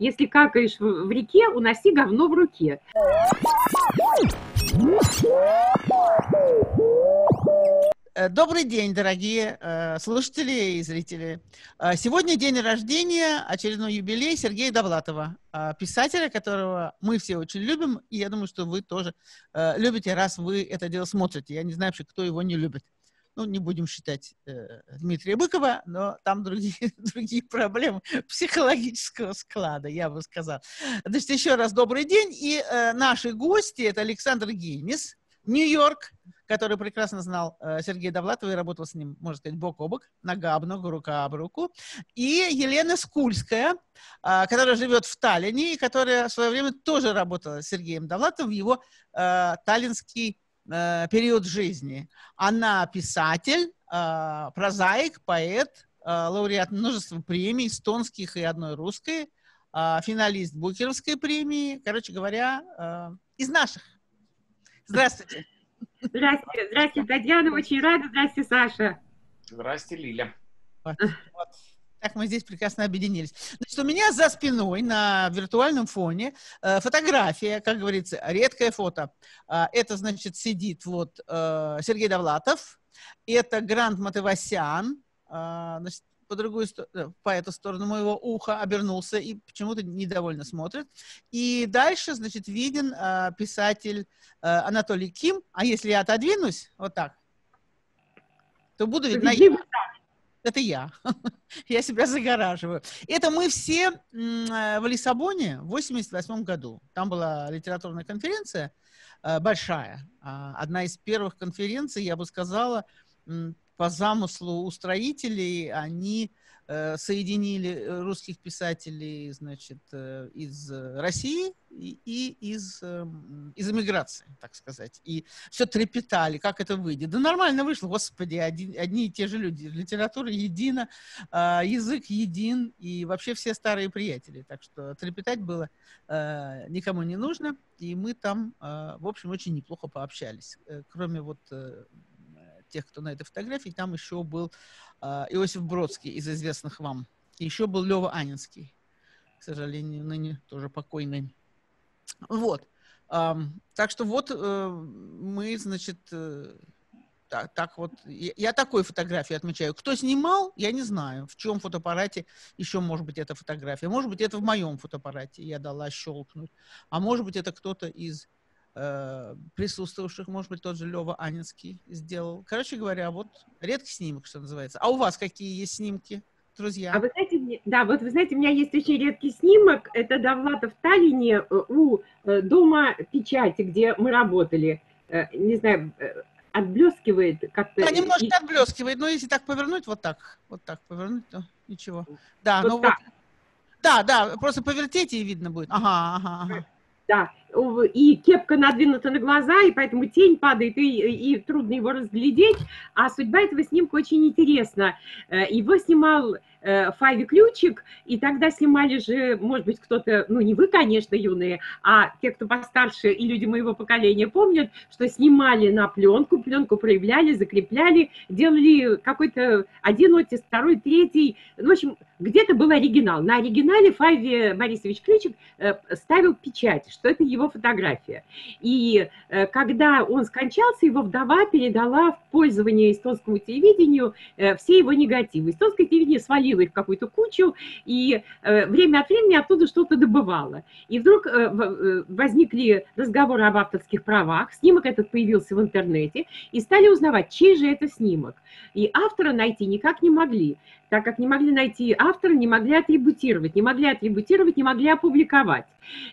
Если какаешь в реке, уноси говно в руке. Добрый день, дорогие слушатели и зрители. Сегодня день рождения, очередной юбилей Сергея Довлатова, писателя, которого мы все очень любим, и я думаю, что вы тоже любите, раз вы это дело смотрите. Я не знаю вообще, кто его не любит. Ну, не будем считать Дмитрия Быкова, но там другие проблемы психологического склада, я бы сказала. Значит, еще раз добрый день. И наши гости — это Александр Генис, Нью-Йорк, который прекрасно знал Сергея Довлатова и работал с ним, можно сказать, бок о бок, нога об ногу, рука об руку. И Елена Скульская, которая живет в Таллине и которая в свое время тоже работала с Сергеем Довлатовым в его таллинский период жизни. Она писатель, прозаик, поэт, лауреат множества премий, эстонских и одной русской, финалист Букеровской премии, короче говоря, из наших. Здравствуйте. Здравствуйте. Здравствуйте, Татьяна. Очень рада. Здравствуйте, Саша. Здравствуйте, Лиля. Вот, вот. Так мы здесь прекрасно объединились. Значит, у меня за спиной на виртуальном фоне фотография, как говорится, редкое фото. Это, значит, сидит вот Сергей Довлатов, это Грант Матевосян, значит, по эту сторону моего уха обернулся и почему-то недовольно смотрит. И дальше, значит, виден писатель Анатолий Ким. А если я отодвинусь вот так, то буду видна я. Это я. Я себя загораживаю. Это мы все в Лиссабоне в 1988 году. Там была литературная конференция большая. Одна из первых конференций, я бы сказала, по замыслу устроителей. Они соединили русских писателей, значит, из России и из эмиграции, так сказать. И все трепетали, как это выйдет. Да нормально вышло, господи, одни и те же люди. Литература едина, язык един, и вообще все старые приятели. Так что трепетать было никому не нужно. И мы там, в общем, очень неплохо пообщались. Кроме вот тех, кто на этой фотографии, там еще был Иосиф Бродский из известных вам. И еще был Лева Анинский. К сожалению, ныне тоже покойный. Вот. Так что вот мы, значит, так вот. Я такой фотографии отмечаю. Кто снимал, я не знаю. В чьем фотоаппарате еще может быть эта фотография. Может быть, это в моем фотоаппарате. Я дала щелкнуть. А может быть, это кто-то из присутствовавших, может быть, тот же Лева Анинский сделал. Короче говоря, вот редкий снимок, что называется. А у вас какие есть снимки, друзья? А вы знаете, да, вот вы знаете, у меня есть очень редкий снимок. Это Довлатов в Таллине у дома печати, где мы работали. Не знаю, отблескивает как-то. Да, немножко отблескивает, но если так повернуть, вот так повернуть, то ничего. Да, вот ну так. Вот. Да, да, просто повертите, и видно будет. Ага. Да, и кепка надвинута на глаза, и поэтому тень падает, и трудно его разглядеть. А судьба этого снимка очень интересна. Его снимал Фави Ключик, и тогда снимали же, может быть, кто-то, ну не вы, конечно, юные, а те, кто постарше и люди моего поколения помнят, что снимали на пленку, пленку проявляли, закрепляли, делали какой-то один оттиск, второй, третий. В общем, где-то был оригинал. На оригинале Фави Борисович Ключик ставил печать, что это его фотография. И когда он скончался, его вдова передала в пользование эстонскому телевидению все его негативы. Эстонское телевидение свалило их в какую-то кучу, и время от времени оттуда что-то добывало. И вдруг возникли разговоры об авторских правах, снимок этот появился в интернете, и стали узнавать, чей же это снимок. И автора найти никак не могли, так как не могли найти автора, не могли атрибутировать, не могли опубликовать.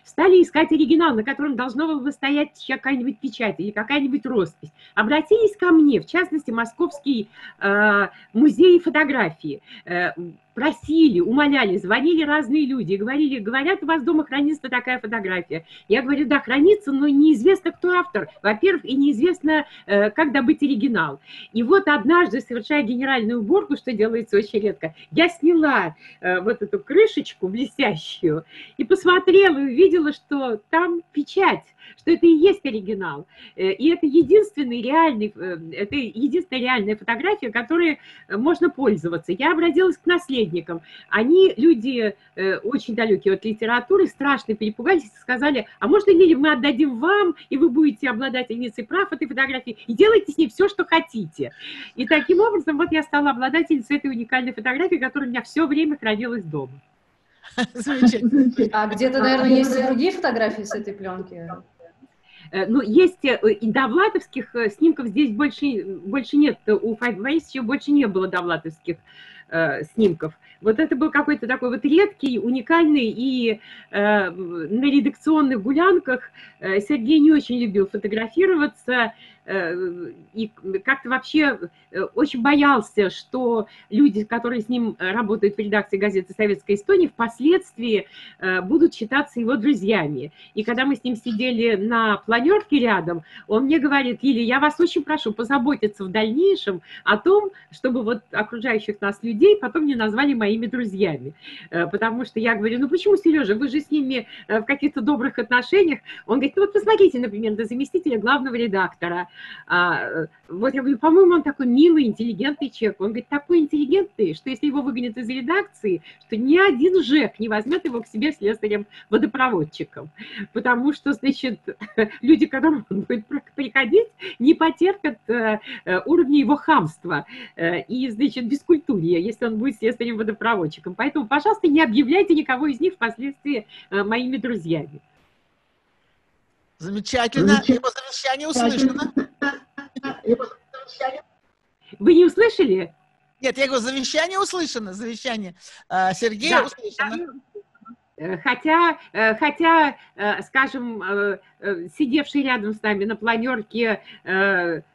Стали искать оригинал, на котором должна была стоять какая-нибудь печать или какая-нибудь роспись. Обратились ко мне, в частности, Московский музей фотографии. Просили, умоляли, звонили разные люди, говорили, говорят, у вас дома хранится такая фотография. Я говорю, да, хранится, но неизвестно, кто автор. Во-первых, и неизвестно, как добыть оригинал. И вот однажды, совершая генеральную уборку, что делается очень редко, я сняла вот эту крышечку блестящую и посмотрела, и увидела, что там печать, что это и есть оригинал. И это единственная реальная фотография, которой можно пользоваться. Я обратилась к наследию. посредником. Они, люди очень далекие от литературы, страшно перепугались и сказали: а можно ли мы отдадим вам, и вы будете обладательницей прав этой фотографии, и делайте с ней все, что хотите. И таким образом вот я стала обладательницей этой уникальной фотографии, которая у меня все время хранилась дома. Замечательно. А где-то, наверное, есть и другие фотографии с этой пленки? Ну, есть и довлатовских снимков, здесь больше нет, у Фави еще больше не было довлатовских снимков. Вот это был какой-то такой вот редкий, уникальный, и на редакционных гулянках Сергей не очень любил фотографироваться, и как-то вообще очень боялся, что люди, которые с ним работают в редакции газеты «Советская Эстония», впоследствии будут считаться его друзьями. И когда мы с ним сидели на планерке рядом, он мне говорит: Лили, я вас очень прошу позаботиться в дальнейшем о том, чтобы вот окружающих нас людей потом не назвали моими друзьями. Потому что я говорю: ну почему, Сережа, вы же с ними в каких-то добрых отношениях. Он говорит: ну вот посмотрите, например, на заместителя главного редактора. Вот я говорю: по-моему, он такой милый, интеллигентный человек. Он говорит: такой интеллигентный, что если его выгонят из редакции, что ни один ЖЭК не возьмет его к себе слесарем-водопроводчиком. Потому что, значит, люди, к которым он будет приходить, не потерпят уровня его хамства и, значит, бескультурья, если он будет слесарем-водопроводчиком. Поэтому, пожалуйста, не объявляйте никого из них впоследствии моими друзьями. Замечательно. Его завещание услышано. Вы не услышали? Нет, я говорю, завещание услышано, завещание Сергея, да, услышано. Хотя, скажем, сидевший рядом с нами на планерке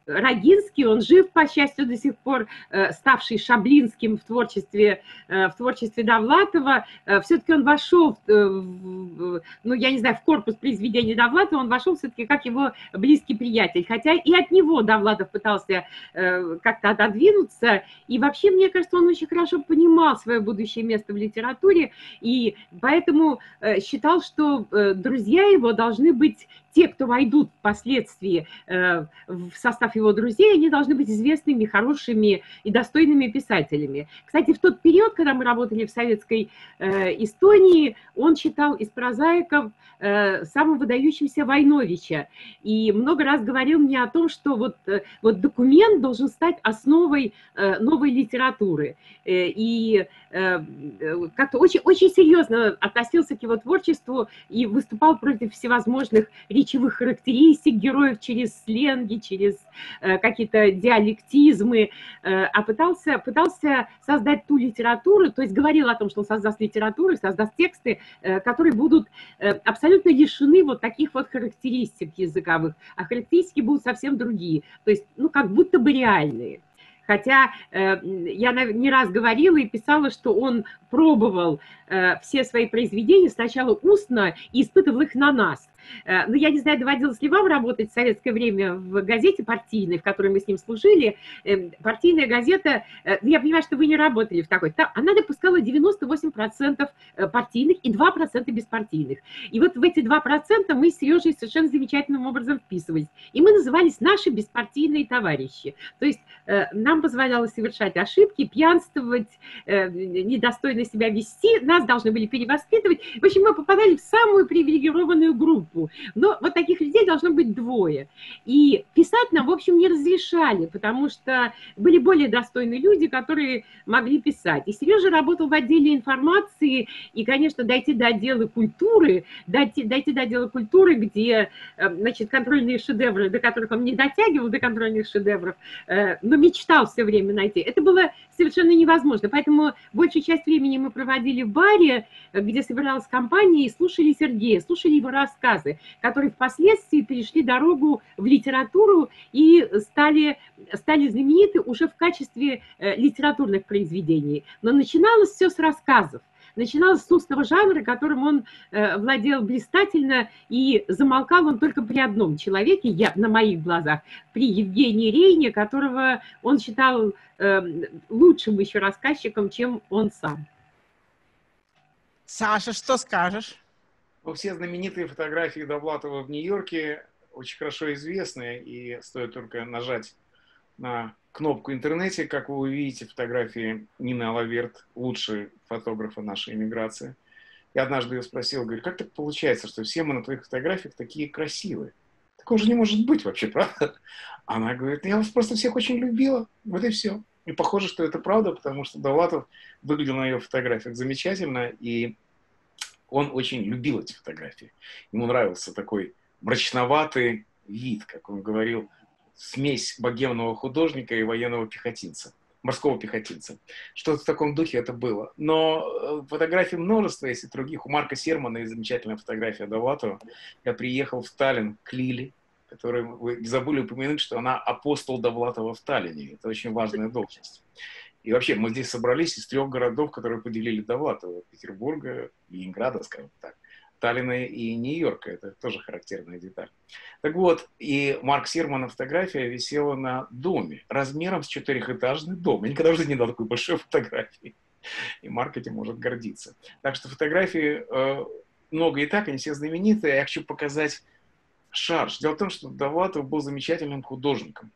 Рогинский, он жив, по счастью, до сих пор, ставший шаблинским в творчестве Довлатова, все-таки он вошел, ну, я не знаю, в корпус произведений Довлатова, он вошел все-таки как его близкий приятель, хотя и от него Довлатов пытался как-то отодвинуться, и вообще, мне кажется, он очень хорошо понимал свое будущее место в литературе, и поэтому считал, что друзья его должны быть те, кто войдут впоследствии в состав его друзей, они должны быть известными, хорошими и достойными писателями. Кстати, в тот период, когда мы работали в Советской Эстонии, он считал из прозаиков самым выдающимся Войновича. И много раз говорил мне о том, что вот документ должен стать основой новой литературы. И как-то очень, очень серьезно относился к его творчеству и выступал против всевозможных речевых характеристик героев через сленги, через какие-то диалектизмы, а пытался создать ту литературу, то есть говорил о том, что он создаст литературу, создаст тексты, которые будут абсолютно лишены вот таких вот характеристик языковых, а характеристики будут совсем другие, то есть, ну, как будто бы реальные. Хотя я не раз говорила и писала, что он пробовал все свои произведения сначала устно и испытывал их на нас. Но я не знаю, доводилось ли вам работать в советское время в газете партийной, в которой мы с ним служили. Партийная газета, я понимаю, что вы не работали в такой, она допускала 98% партийных и 2% беспартийных. И вот в эти 2% мы с Сережей совершенно замечательным образом вписывались. И мы назывались «Наши беспартийные товарищи». То есть нам позволяло совершать ошибки, пьянствовать, недостойно себя вести, нас должны были перевоспитывать. В общем, мы попадали в самую привилегированную группу. Но вот таких людей должно быть двое. И писать нам, в общем, не разрешали, потому что были более достойные люди, которые могли писать. И Сережа работал в отделе информации, и, конечно, дойти до отдела культуры, где, значит, контрольные шедевры, до которых он не дотягивал, до контрольных шедевров, но мечтал все время найти. Это было совершенно невозможно. Поэтому большую часть времени мы проводили в баре, где собиралась компания, и слушали Сергея, слушали его рассказ, которые впоследствии перешли дорогу в литературу и стали знамениты уже в качестве литературных произведений. Но начиналось все с рассказов. Начиналось с устного жанра, которым он владел блистательно, и замолкал он только при одном человеке, на моих глазах, при Евгении Рейне, которого он считал лучшим еще рассказчиком, чем он сам. Саша, что скажешь? Ну, все знаменитые фотографии Довлатова в Нью-Йорке очень хорошо известны, и стоит только нажать на кнопку в интернете, как вы увидите, фотографии Нины Алаверт, лучшие фотографы нашей эмиграции. Я однажды ее спросил, говорю, как так получается, что все мы на твоих фотографиях такие красивые? Такого же не может быть вообще, правда? Она говорит, я вас просто всех очень любила, вот и все. И похоже, что это правда, потому что Довлатов выглядел на ее фотографиях замечательно, и он очень любил эти фотографии. Ему нравился такой мрачноватый вид, как он говорил, смесь богемного художника и военного пехотинца, морского пехотинца. Что-то в таком духе это было. Но фотографий множество, если других. У Марка Сермана есть замечательная фотография Довлатова. Я приехал в Таллин к Лиле, которую вы не забыли упомянуть, что она апостол Довлатова в Таллине. Это очень важная должность. И вообще мы здесь собрались из 3 городов, которые поделили Довлатова. Петербурга, Ленинграда, скажем так. Таллина и Нью-Йорка. Это тоже характерная деталь. Так вот, и Марк Сермана фотография висела на доме, размером с 4-этажный дом. Я никогда в жизни не дал такой большой фотографии. И Марк этим может гордиться. Так что фотографии много и так, они все знаменитые. Я хочу показать шарж. Дело в том, что Довлатов был замечательным художником.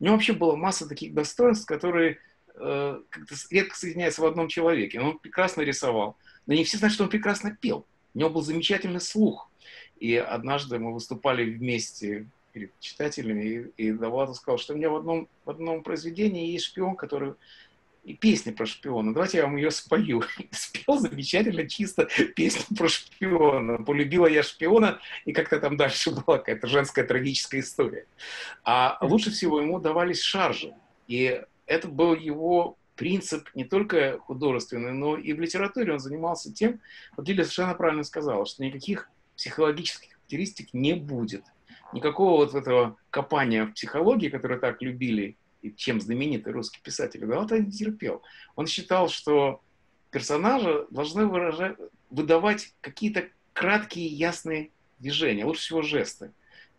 У него вообще была масса таких достоинств, которые как-то редко соединяются в одном человеке. Он прекрасно рисовал. Но не все знают, что он прекрасно пел. У него был замечательный слух. И однажды мы выступали вместе перед читателями, и Довлатов сказал, что у меня в одном произведении есть шпион, который... И песня про шпиона. Давайте я вам ее спою. Спел замечательно, чисто песню про шпиона. Полюбила я шпиона, и как-то там дальше была какая-то женская трагическая история. А лучше всего ему давались шаржи. И это был его... принцип не только художественный, но и в литературе он занимался тем, вот Лилия совершенно правильно сказала, что никаких психологических характеристик не будет. Никакого вот этого копания в психологии, которое так любили, и чем знаменитый русский писатель, да, вот он не терпел. Он считал, что персонажа должны выдавать какие-то краткие, ясные движения, лучше всего жесты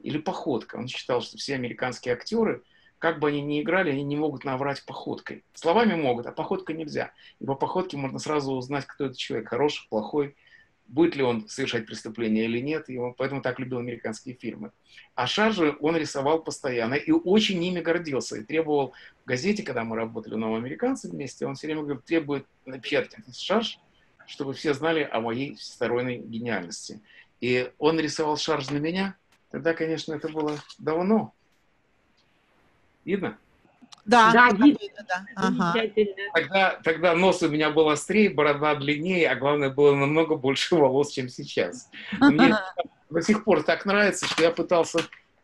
или походка. Он считал, что все американские актеры, как бы они ни играли, они не могут наврать походкой. Словами могут, а походкой нельзя. И по походке можно сразу узнать, кто этот человек, хороший, плохой, будет ли он совершать преступление или нет. И он поэтому так любил американские фильмы. А шаржи он рисовал постоянно и очень ими гордился. И требовал в газете, когда мы работали у нового американца вместе, он все время говорил, требует напечатки шарж, чтобы все знали о моей всесторонней гениальности. И он рисовал шарж на меня. Тогда, конечно, это было давно. Видно? Да, да, видно. Да. Ага. Тогда нос у меня был острее, борода длиннее, а главное, было намного больше волос, чем сейчас. Мне до сих пор так нравится, что я пытался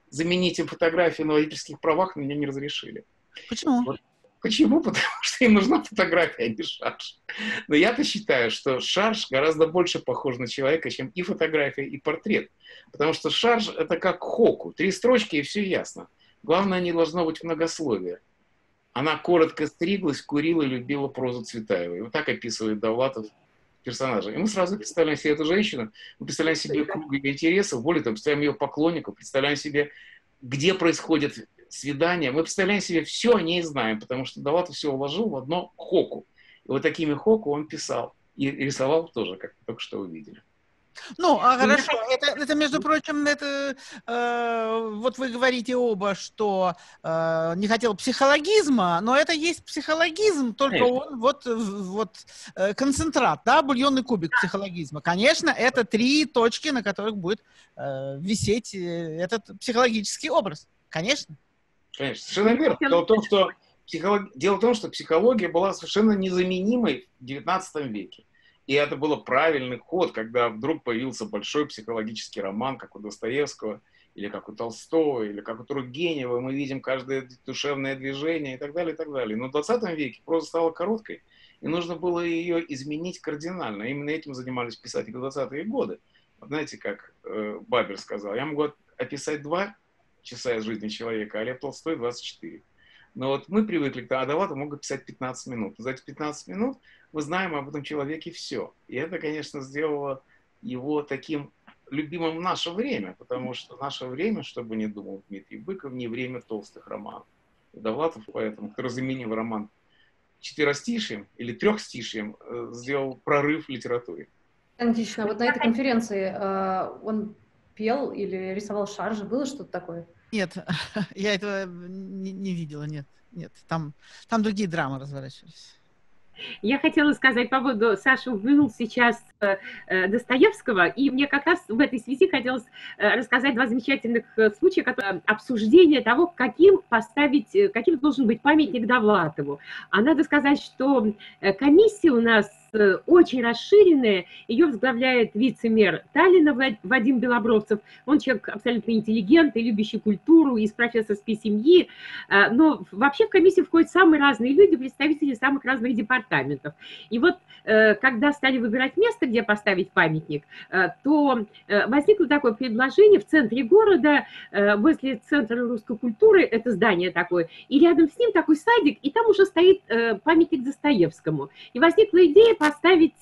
заменить им фотографии на водительских правах, но мне не разрешили. Почему? Вот. Почему? Потому что им нужна фотография, а не шарж. Но я-то считаю, что шарж гораздо больше похож на человека, чем и фотография, и портрет. Потому что шарж — это как хоку. 3 строчки, и все ясно. Главное, не должно быть многословия. Она коротко стриглась, курила и любила прозу Цветаевой. Вот так описывает Довлатов персонажа. И мы сразу представляем себе эту женщину, мы представляем себе круг ее интересов, более того, представляем ее поклонников, представляем себе, где происходит свидание. Мы представляем себе все о ней знаем, потому что Довлатов все уложил в одно хоку. И вот такими хоку он писал. И рисовал тоже, как вы только что увидели. Ну, а хорошо, это между прочим, это, вот вы говорите оба, что не хотел психологизма, но это есть психологизм, только он вот концентрат, да, бульонный кубик психологизма. Конечно, это 3 точки, на которых будет висеть этот психологический образ. Конечно. Конечно, совершенно верно. Дело в том, что психология была совершенно незаменимой в XIX веке. И это был правильный ход, когда вдруг появился большой психологический роман, как у Достоевского, или как у Толстого, или как у Тургенева. Мы видим каждое душевное движение и так далее, и так далее. Но в 20 веке проза стала короткой, и нужно было ее изменить кардинально. Именно этим занимались писатели в 20-е годы. Вот знаете, как Бабер сказал, я могу описать 2 часа из жизни человека, а Лев Толстой — 24. Но вот мы привыкли, а Довлатов мог писать 15 минут. За эти 15 минут мы знаем об этом человеке все. И это, конечно, сделало его таким любимым в наше время, потому что наше время, чтобы не думал Дмитрий Быков, не время толстых романов. И Довлатов поэтому, который заменил роман 4-стишием или 3-стишием, сделал прорыв в литературе. Антична, вот на этой конференции он пел или рисовал шаржи, было что-то такое? Нет, я этого не видела, нет. Там другие драмы разворачивались. Я хотела сказать по поводу, Саша упомянул сейчас Достоевского, и мне как раз в этой связи хотелось рассказать два замечательных случая, обсуждение того, каким должен быть памятник Довлатову. А надо сказать, что комиссия у нас очень расширенная, ее возглавляет вице-мэр Таллина Вадим Белобровцев. Он человек абсолютно интеллигентный, любящий культуру, из профессорской семьи, но вообще в комиссию входят самые разные люди, представители самых разных департаментов. И вот когда стали выбирать место, где поставить памятник, то возникло такое предложение: в центре города, возле Центра русской культуры, это здание такое, и рядом с ним такой садик, и там уже стоит памятник Достоевскому. И возникла идея поставить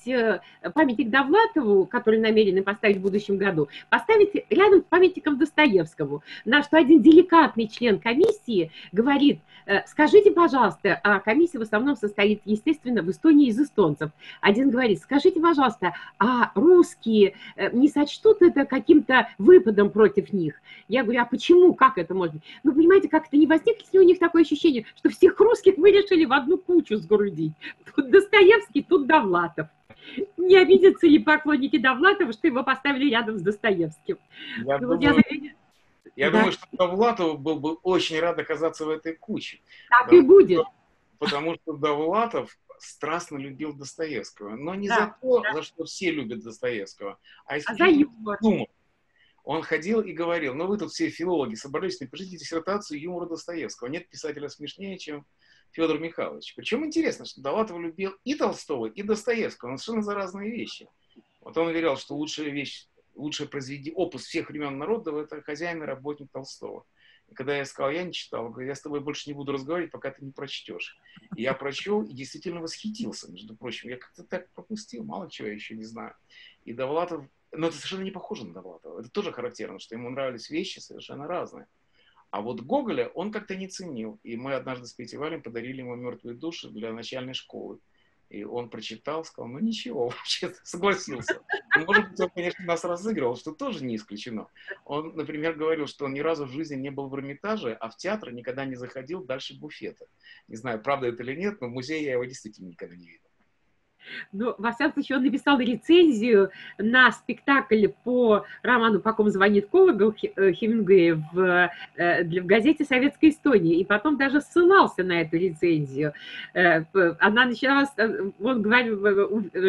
памятник Довлатову, который намерены поставить в будущем году, поставить рядом с памятником Достоевскому. На что один деликатный член комиссии говорит: скажите, пожалуйста, а комиссия в основном состоит, естественно, в Эстонии из эстонцев. Один говорит: скажите, пожалуйста, а русские не сочтут это каким-то выпадом против них? Я говорю: а почему, как это может быть? Ну, понимаете, как-то не возникло ли у них такое ощущение, что всех русских мы решили в одну кучу сгрудить? Тут Достоевский, тут Довлатов. Не обидятся ли поклонники Довлатова, что его поставили рядом с Достоевским? Я думаю, что Довлатов был бы очень рад оказаться в этой куче. Так и будет. Потому что Довлатов страстно любил Достоевского. Но не за то, за что все любят Достоевского, а исключительно юмор. Он ходил и говорил: ну вы тут все филологи собрались, напишите диссертацию юмора Достоевского. Нет писателя смешнее, чем Федор Михайлович. Причем интересно, что Довлатов любил и Толстого, и Достоевского. Он совершенно за разные вещи. Вот он уверял, что лучшее произведение, опус всех времен народов — это «Хозяин и работник» Толстого. И когда я сказал: я не читал, он говорит: я с тобой больше не буду разговаривать, пока ты не прочтешь. И я прочел и действительно восхитился, между прочим. Я как-то так пропустил, мало чего я еще не знаю. И Довлатов... Но это совершенно не похоже на Довлатова. Это тоже характерно, что ему нравились вещи совершенно разные. А вот Гоголя он как-то не ценил. И мы однажды с Петей Валем подарили ему «Мертвые души» для начальной школы. И он прочитал, сказал: ну ничего, вообще согласился. Может быть, он, конечно, нас разыгрывал, что тоже не исключено. Он, например, говорил, что он ни разу в жизни не был в Эрмитаже, а в театр никогда не заходил дальше буфета. Не знаю, правда это или нет, но в музее я его действительно никогда не видел. Ну, во всяком случае, он написал рецензию на спектакль по роману «По ком звонит колокол» Хемингуэя в газете «Советская Эстония». И потом даже ссылался на эту рецензию. Она началась... Он говорил,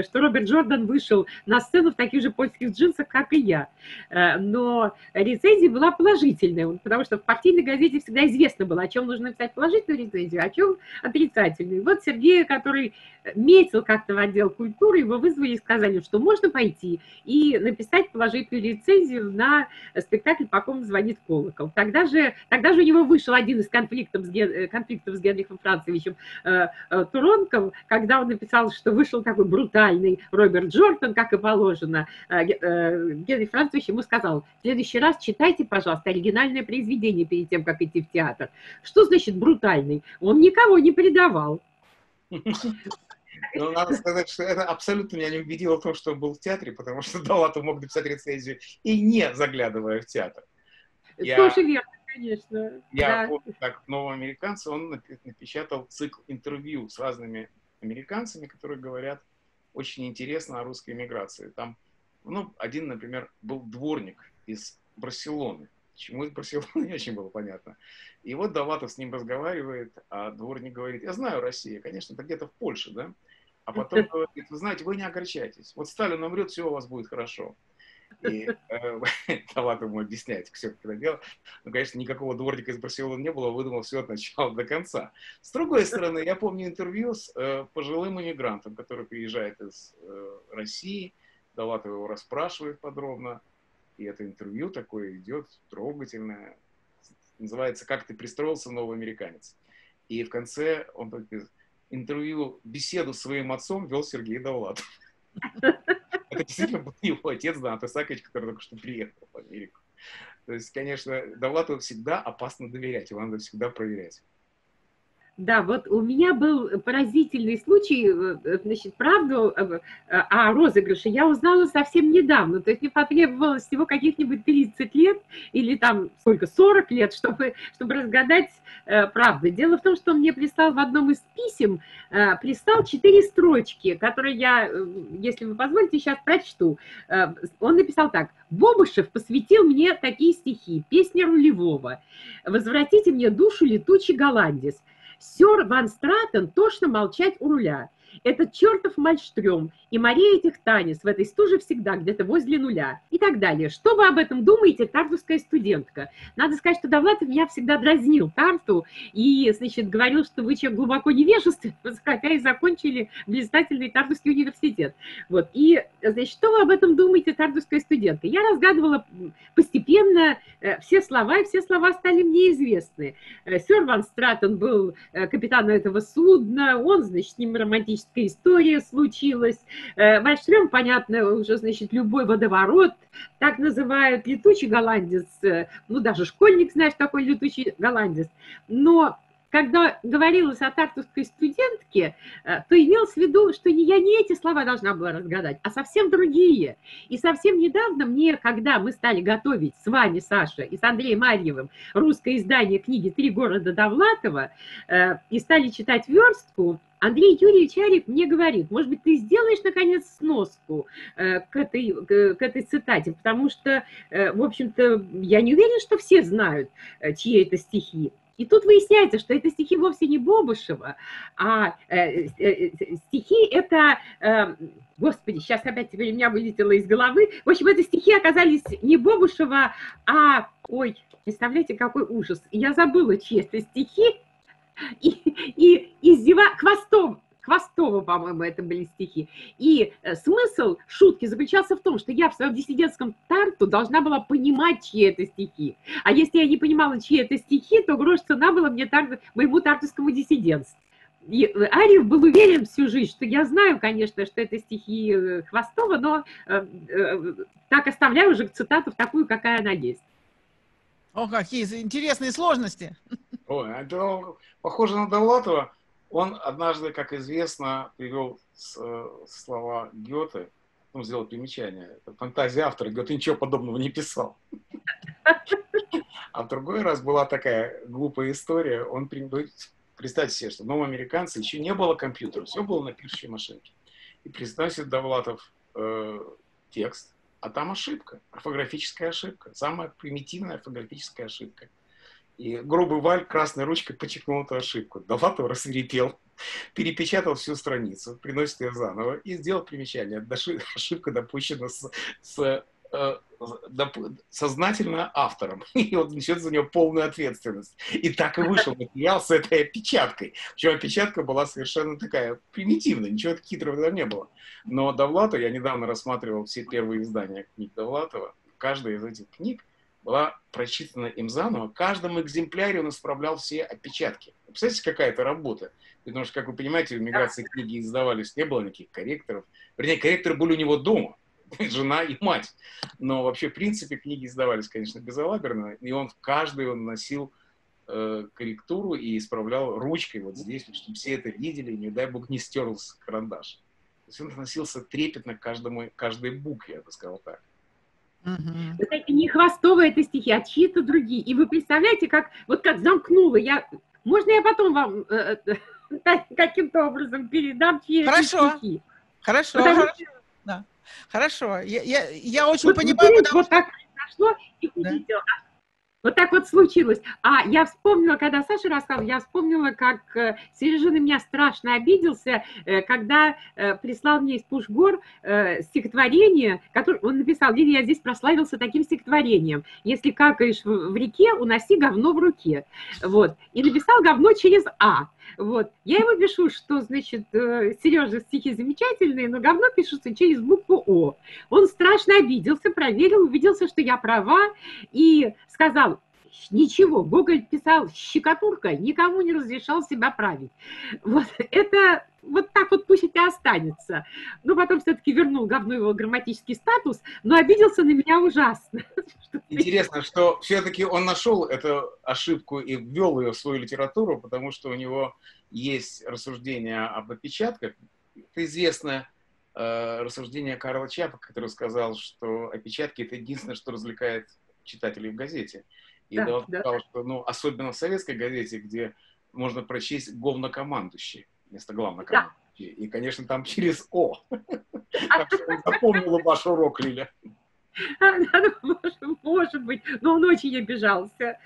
что Роберт Джордан вышел на сцену в таких же польских джинсах, как и я. Но рецензия была положительная, потому что в партийной газете всегда известно было, о чем нужно написать положительную рецензию, о чем отрицательную. Вот Сергея, который метил как-то в отдел культуры, его вызвали и сказали, что можно пойти и написать положительную рецензию на спектакль «По ком звонит колокол». Тогда же у него вышел один из конфликтов с Генрихом Францевичем Туронком, когда он написал, что вышел такой брутальный Роберт Джордан, как и положено. Генрих Францевич ему сказал: в следующий раз читайте, пожалуйста, оригинальное произведение перед тем, как идти в театр. Что значит брутальный? Он никого не предавал. Но надо сказать, что это абсолютно меня не убедило в том, что он был в театре, потому что Довлатов мог написать рецензию и не заглядывая в театр. Тоже верно, конечно. Я помню, как нового американца, он напечатал цикл интервью с разными американцами, которые говорят очень интересно о русской эмиграции. Там, ну, один, например, был дворник из Барселоны. Почему из Барселоны, не очень было понятно. И вот Довлатов с ним разговаривает, а дворник говорит: я знаю Россию, конечно, это где-то в Польше, да? А потом говорит: вы знаете, вы не огорчайтесь. Вот Сталин умрет, все у вас будет хорошо. И Довлатов ему объясняет все, как это дело. Ну, конечно, никакого дворника из Барселоны не было, выдумал все от начала до конца. С другой стороны, я помню интервью с пожилым иммигрантом, который приезжает из России. Довлатов его расспрашивает подробно. И это интервью такое идет, трогательное. Называется «Как ты пристроился, новый американец». И в конце он только интервью, беседу с своим отцом вел Сергей Довлатов. Это действительно был его отец, Донат Исаакович, который только что приехал в Америку. То есть, конечно, Довлатову всегда опасно доверять, его надо всегда проверять. Да, вот у меня был поразительный случай, значит, правду о розыгрыше я узнала совсем недавно, то есть мне потребовалось всего каких-нибудь 30 лет или там сколько, 40 лет, чтобы разгадать правду. Дело в том, что он мне прислал в одном из писем, прислал 4 строчки, которые я, если вы позволите, сейчас прочту. Он написал так: «Бобышев посвятил мне такие стихи: песня Рулевого, возвратите мне душу летучий голландец, Сёр Ван Стратен, тошно молчать у руля. Этот чертов Мальштрём и Мария этих Танис в этой стуже всегда где-то возле нуля» и так далее. Что вы об этом думаете, тартовская студентка? Надо сказать, что Довлатов меня всегда дразнил Тарту и, значит, говорил, что вы человек глубоко невежественный, хотя и закончили блистательный Тартовский университет. Вот. И, значит, что вы об этом думаете, тартовская студентка? Я разгадывала постепенно все слова, и все слова стали мне известны. Сёр Ван Стратен был капитаном этого судна, он, значит, с ним романтически история случилась. Мальштрём, понятно, уже, значит, любой водоворот, так называют, летучий голландец, ну, даже школьник знает, что такое летучий голландец. Но когда говорилось о тартовской студентке, то имелось в виду, что я не эти слова должна была разгадать, а совсем другие. И совсем недавно мне, когда мы стали готовить с вами, Саша, и с Андреем Арьевым русское издание книги «Три города Довлатова» и стали читать верстку, Андрей Юрьевич Арьев мне говорит: может быть, ты сделаешь, наконец, сноску к этой цитате, потому что, в общем-то, я не уверена, что все знают, чьи это стихи. И тут выясняется, что это стихи вовсе не Бобышева, а стихи это... Господи, сейчас опять теперь у меня вылетело из головы. В общем, это стихи оказались не Бобышева, а... Ой, представляете, какой ужас. Я забыла, чьи это стихи. Хвостова, по-моему, это были стихи. И смысл шутки заключался в том, что я в своем диссидентском Тарту должна была понимать, чьи это стихи. А если я не понимала, чьи это стихи, то грош цена была мне моему тартовскому диссидентству. И Арьев был уверен всю жизнь, что я знаю, конечно, что это стихи Хвостова, но так оставляю уже цитату такую, какая она есть. О, какие интересные сложности. Ой, это похоже на Довлатова. Он однажды, как известно, привел слова Гёте, он сделал примечание, это фантазия автора, Гёте ничего подобного не писал. А в другой раз была такая глупая история, он, представьте себе, что в новом американце еще не было компьютера, все было на пишущей машинке. И приносит Довлатов текст, а там ошибка, орфографическая ошибка, самая примитивная орфографическая ошибка. И грубый Валь красной ручкой подчеркнул эту ошибку. Довлатов рассверепел, перепечатал всю страницу, приносит ее заново и сделал примечание. Ошибка допущена сознательно автором. И он несет за нее полную ответственность. И так и вышел материал с этой опечаткой. Причем опечатка была совершенно такая примитивная, ничего хитрого там не было. Но Довлатов, я недавно рассматривал все первые издания книг Довлатова, каждая из этих книг была прочитана им заново. В каждом экземпляре он исправлял все опечатки. Представляете, какая это работа? Потому что, как вы понимаете, в эмиграции книги издавались, не было никаких корректоров. Вернее, корректоры были у него дома. Жена и мать. Но вообще, в принципе, книги издавались, конечно, безалаберно. И он в каждую носил корректуру и исправлял ручкой вот здесь, чтобы все это видели, и, не дай бог, не стерлся карандаш. То есть он относился трепетно к каждой букве, я бы сказал так. Угу. Вот это не Хвостова, это стихи, а чьи-то другие. И вы представляете, как замкнула я. Можно я потом вам каким-то образом передам чьи-то стихи? Хорошо, хорошо. Да. Хорошо. Я очень вот, понимаю, потому... Вот так произошло и увидела. Да. Вот так вот случилось. А я вспомнила, когда Саша рассказывала, я вспомнила, как Сережа на меня страшно обиделся, когда прислал мне из Пушгор стихотворение, которое он написал: «Лили, я здесь прославился таким стихотворением. Если какаешь в реке, уноси говно в руке». Вот. И написал «говно» через «а». Вот. Я ему пишу, что, значит, Сережа, стихи замечательные, но говно пишется через букву «о». Он страшно обиделся, проверил, убедился, что я права, и сказал: ничего, Гоголь писал «щекотурка», никому не разрешал себя править. Вот это... Вот так вот пусть это останется. Но потом все-таки вернул говно его грамматический статус, но обиделся на меня ужасно, что Интересно, что все-таки он нашел эту ошибку и ввел ее в свою литературу, потому что у него есть рассуждения об отпечатках. Это известно рассуждение Карла Чапа, который сказал, что отпечатки — это единственное, что развлекает читателей в газете. И да, он сказал, что, ну, особенно в советской газете, где можно прочесть «говнокомандующий» вместо «главнокомандующий». Да. И, конечно, там через «о». Так что запомнила ваш урок, Лиля. Может быть, но он очень обижался,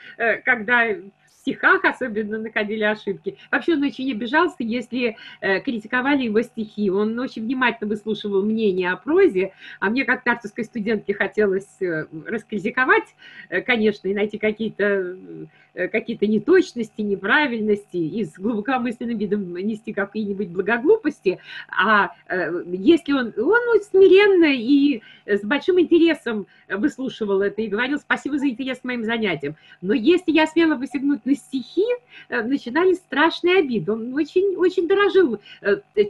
когда в стихах особенно находили ошибки. Вообще он очень обижался, если критиковали его стихи. Он очень внимательно выслушивал мнение о прозе, а мне как тартовской студентке хотелось раскритиковать, конечно, и найти какие-то неточности, неправильности, и с глубокомысленным видом нести какие-нибудь благоглупости. А если он смиренно и с большим интересом выслушивал это и говорил: спасибо за интерес к моим занятиям. Но если я смела посягнуть на стихи, начинались страшные обиды. Он очень, очень дорожил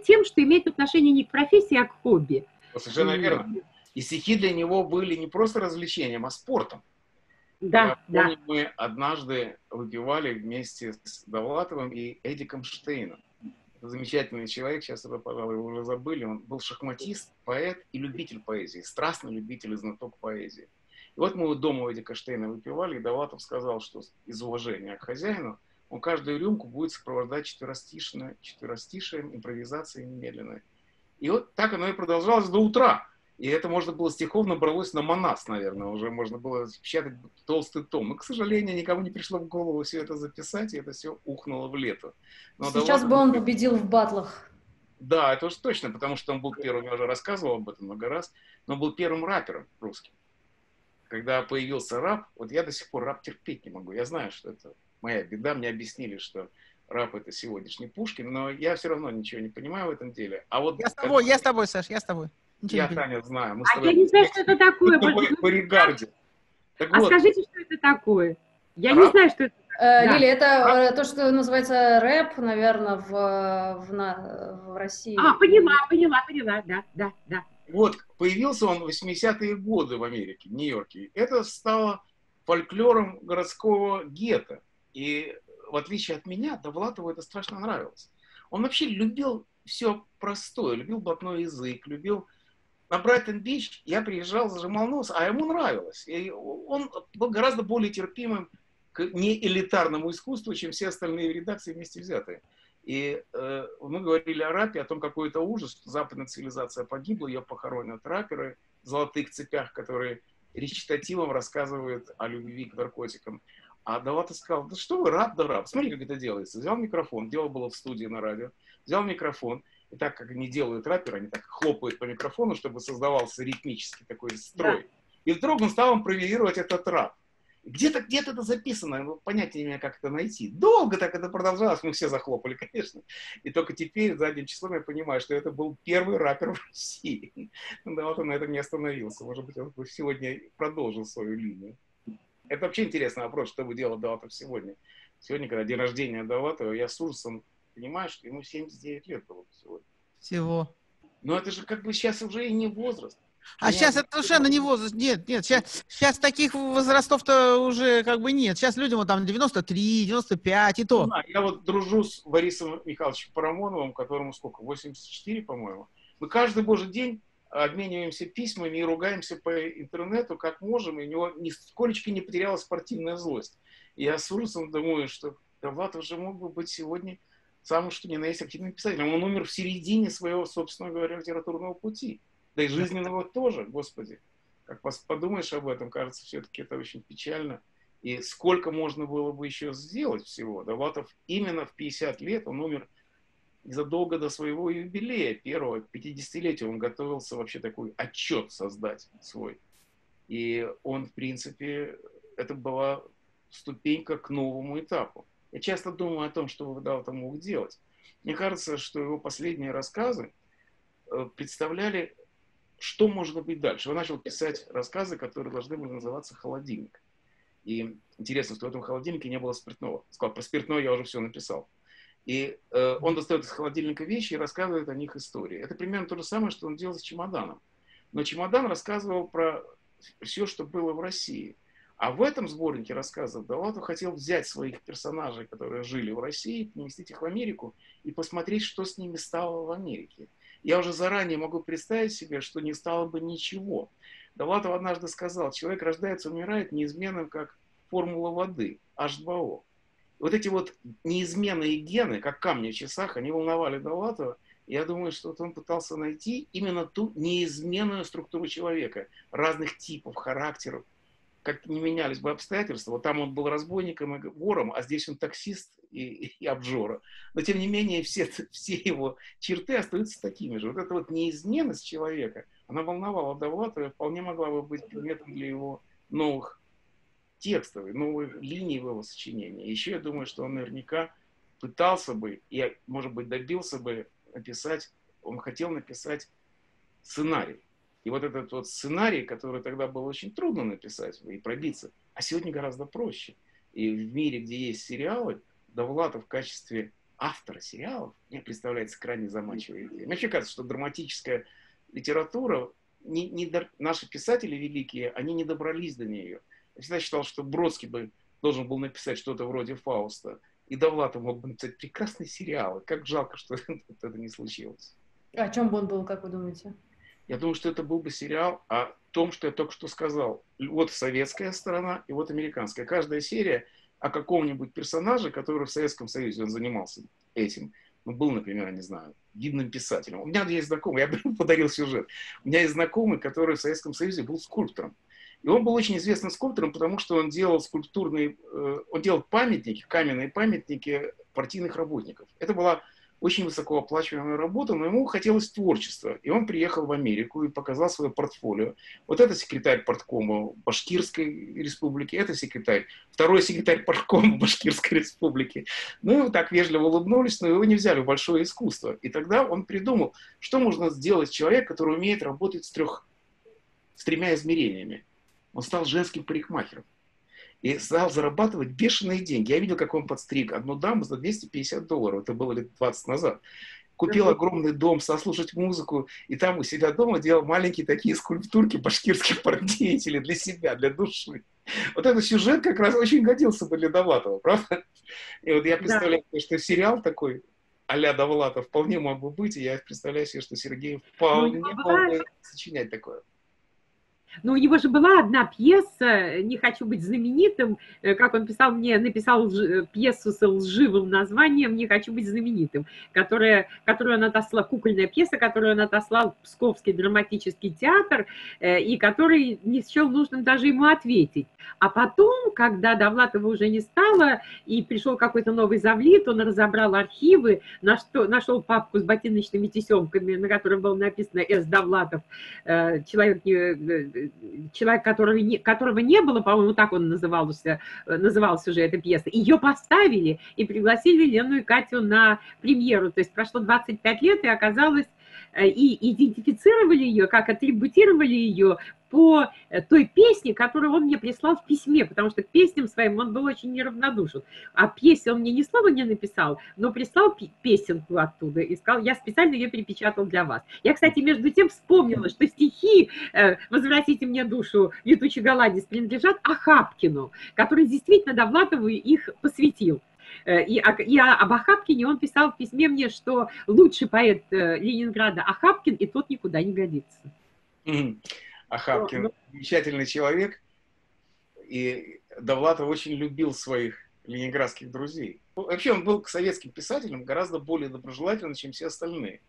тем, что имеет отношение не к профессии, а к хобби. Совершенно верно. И стихи для него были не просто развлечением, а спортом. Да, я помню, мы однажды выпивали вместе с Довлатовым и Эдиком Штейном. Это замечательный человек, сейчас это, пожалуй, его уже забыли. Он был шахматист, поэт и любитель поэзии, страстный любитель и знаток поэзии. И вот мы у дома Эдика Штейна выпивали, и Довлатов сказал, что из уважения к хозяину он каждую рюмку будет сопровождать четверостишием, импровизацией немедленной. И вот так оно и продолжалось до утра. И это можно было, стихов набралось на монас, наверное, уже можно было печатать толстый том. И, к сожалению, никому не пришло в голову все это записать, и это все ухнуло в лету. Но сейчас бы он победил в батлах. Да, это уж точно, потому что он был первым, я уже рассказывал об этом много раз, но он был первым рэпером русским. Когда появился рэп, вот я до сих пор рэп терпеть не могу. Я знаю, что это моя беда, мне объяснили, что рэп — это сегодняшний Пушкин, но я все равно ничего не понимаю в этом деле. А вот я с тобой, Саш, я с тобой. Я, Таня, знаю. Мы я не знаю, что это такое. Вот. Скажите, что это такое. Я не знаю, что это такое. Лили, это то, что называется рэп, наверное, в России. А, поняла, да. Вот, появился он в 80-е годы в Америке, в Нью-Йорке. Это стало фольклором городского гетто. И, в отличие от меня, Довлатову это страшно нравилось. Он вообще любил все простое, любил блатной язык, любил... На Брайтон-Бич я приезжал, зажимал нос, а ему нравилось. И он был гораздо более терпимым к неэлитарному искусству, чем все остальные редакции вместе взятые. И мы говорили о рапе, о том, какой это ужас, что западная цивилизация погибла, ее похоронят раперы в золотых цепях, которые речитативом рассказывают о любви к наркотикам. А Довлатов сказал: да что вы, рап да рап, смотри, как это делается. Взял микрофон, дело было в студии на радио, взял микрофон. И так как они делают рэперы, они так хлопают по микрофону, чтобы создавался ритмический такой строй. Да. И вдруг он стал импровизировать этот рэп. Где-то это записано, понятия не имею, как это найти. Долго так это продолжалось, мы все захлопали, конечно. И только теперь, задним числом, я понимаю, что это был первый рэпер в России. Но вот он на этом не остановился. Может быть, он сегодня продолжил свою линию. Это вообще интересный вопрос, что бы делал Довлатов сегодня. Сегодня, когда день рождения Довлатова, я с ужасом понимаешь, что ему 79 лет было сегодня. Всего. Но это же как бы сейчас уже и не возраст. А сейчас это совершенно не возраст. Нет. Сейчас таких возрастов-то уже как бы нет. Сейчас людям вот там 93, 95 и то. Я вот дружу с Борисом Михайловичем Парамоновым, которому сколько? 84, по-моему. Мы каждый божий день обмениваемся письмами и ругаемся по интернету как можем. И у него нисколечко не потеряла спортивная злость. Я с ужасом думаю, что Довлатов уже мог бы быть сегодня... самым, что ни на есть, активным писателем. Он умер в середине своего, собственно говоря, литературного пути. Да и жизненного тоже, господи. Как подумаешь об этом, кажется, все-таки это очень печально. И сколько можно было бы еще сделать всего. Довлатов именно в 50 лет, он умер задолго до своего юбилея, первого 50-летия. Он готовился вообще такой отчет создать свой. И он, в принципе, это была ступенька к новому этапу. Я часто думаю о том, что Довлатов мог делать. Мне кажется, что его последние рассказы представляли, что можно быть дальше. Он начал писать рассказы, которые должны были называться «Холодильник». И интересно, что в этом холодильнике не было спиртного. Сказал, про спиртное я уже все написал. И он достает из холодильника вещи и рассказывает о них истории. Это примерно то же самое, что он делал с чемоданом. Но чемодан рассказывал про все, что было в России. А в этом сборнике рассказов Довлатов хотел взять своих персонажей, которые жили в России, принести их в Америку и посмотреть, что с ними стало в Америке. Я уже заранее могу представить себе, что не стало бы ничего. Довлатов однажды сказал: человек рождается, умирает неизменным, как формула воды, H2O. Вот эти вот неизменные гены, как камни в часах, они волновали Довлатова. Я думаю, что вот он пытался найти именно ту неизменную структуру человека, разных типов, характеров. Как не менялись бы обстоятельства. Вот там он был разбойником и вором, а здесь он таксист и обжора. Но, тем не менее, все его черты остаются такими же. Вот эта вот неизменность человека, она волновала Довлатова, вполне могла бы быть предметом для его новых текстов, новых линий в его сочинении. Еще я думаю, что он наверняка пытался бы и, может быть, добился бы написать, он хотел написать сценарий. И вот этот вот сценарий, который тогда было очень трудно написать и пробиться, а сегодня гораздо проще. И в мире, где есть сериалы, Довлатов в качестве автора сериалов, мне представляется, крайне заманчивая идея. Мне вообще кажется, что драматическая литература, наши писатели великие, они не добрались до нее. Я всегда считал, что Бродский бы должен был написать что-то вроде Фауста, и Довлатов мог бы написать прекрасные сериалы. Как жалко, что это не случилось. О чем бы он был, как вы думаете? Я думаю, что это был бы сериал о том, что я только что сказал. Вот советская сторона и вот американская. Каждая серия о каком-нибудь персонаже, который в Советском Союзе, он занимался этим. Ну, был, например, я не знаю, видным писателем. У меня есть знакомый, я подарил сюжет. У меня есть знакомый, который в Советском Союзе был скульптором. И он был очень известным скульптором, потому что он делал скульптурные, он делал памятники, каменные памятники партийных работников. Это была очень высокооплачиваемая работа, но ему хотелось творчества. И он приехал в Америку и показал свое портфолио. Вот это секретарь парткома Башкирской республики, это секретарь, второй секретарь парткома Башкирской республики. Ну, его так вежливо улыбнулись, но его не взяли в большое искусство. И тогда он придумал, что можно сделать человек, который умеет работать с тремя измерениями. Он стал женским парикмахером. И стал зарабатывать бешеные деньги. Я видел, как он подстриг одну даму за $250. Это было лет 20 назад. Купил огромный дом, сослушать музыку. И там у себя дома делал маленькие такие скульптурки башкирских партеятелей для себя, для души. Вот этот сюжет как раз очень годился бы для Довлатова, правда? И вот я представляю, да, что сериал такой а-ля Довлатов вполне мог бы быть. И я представляю себе, что Сергей вполне мог бы сочинять такое. Но у него же была одна пьеса «Не хочу быть знаменитым», как он писал мне, написал пьесу с лживым названием «Не хочу быть знаменитым», которую он отослал, кукольная пьеса, которую он отослал в Псковский драматический театр, и который не счел нужным даже ему ответить. А потом, когда Довлатова уже не стало, и пришел какой-то новый завлит, он разобрал архивы, нашел папку с ботиночными тесемками, на которой было написано «С. Довлатов», человек, которого не было, по-моему, так он назывался уже эта пьеса. Ее поставили и пригласили Лену и Катю на премьеру. То есть прошло 25 лет, и оказалось, и идентифицировали ее, как атрибутировали ее по той песне, которую он мне прислал в письме, потому что к песням своим он был очень неравнодушен. А песни он мне ни слова не написал, но прислал песенку оттуда и сказал: я специально ее перепечатал для вас. Я, кстати, между тем вспомнила, что стихи «Возвратите мне душу, летучий голландец» принадлежат Ахапкину, который действительно Довлатову их посвятил. И об Ахапкине он писал в письме мне, что лучший поэт Ленинграда Ахапкин, и тот никуда не годится. Ахапкин замечательный человек, и Довлатов очень любил своих ленинградских друзей. Вообще он был к советским писателям гораздо более доброжелателен, чем все остальные.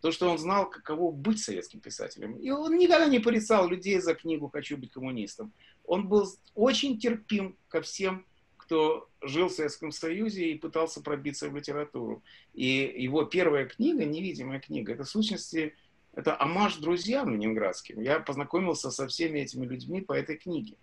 То, что он знал, каково быть советским писателем. И он никогда не порицал людей за книгу «Хочу быть коммунистом». Он был очень терпим ко всем, кто жил в Советском Союзе и пытался пробиться в литературу. И его первая книга, «Невидимая книга», это в сущности это омаж друзьям ленинградским. Я познакомился со всеми этими людьми по этой книге.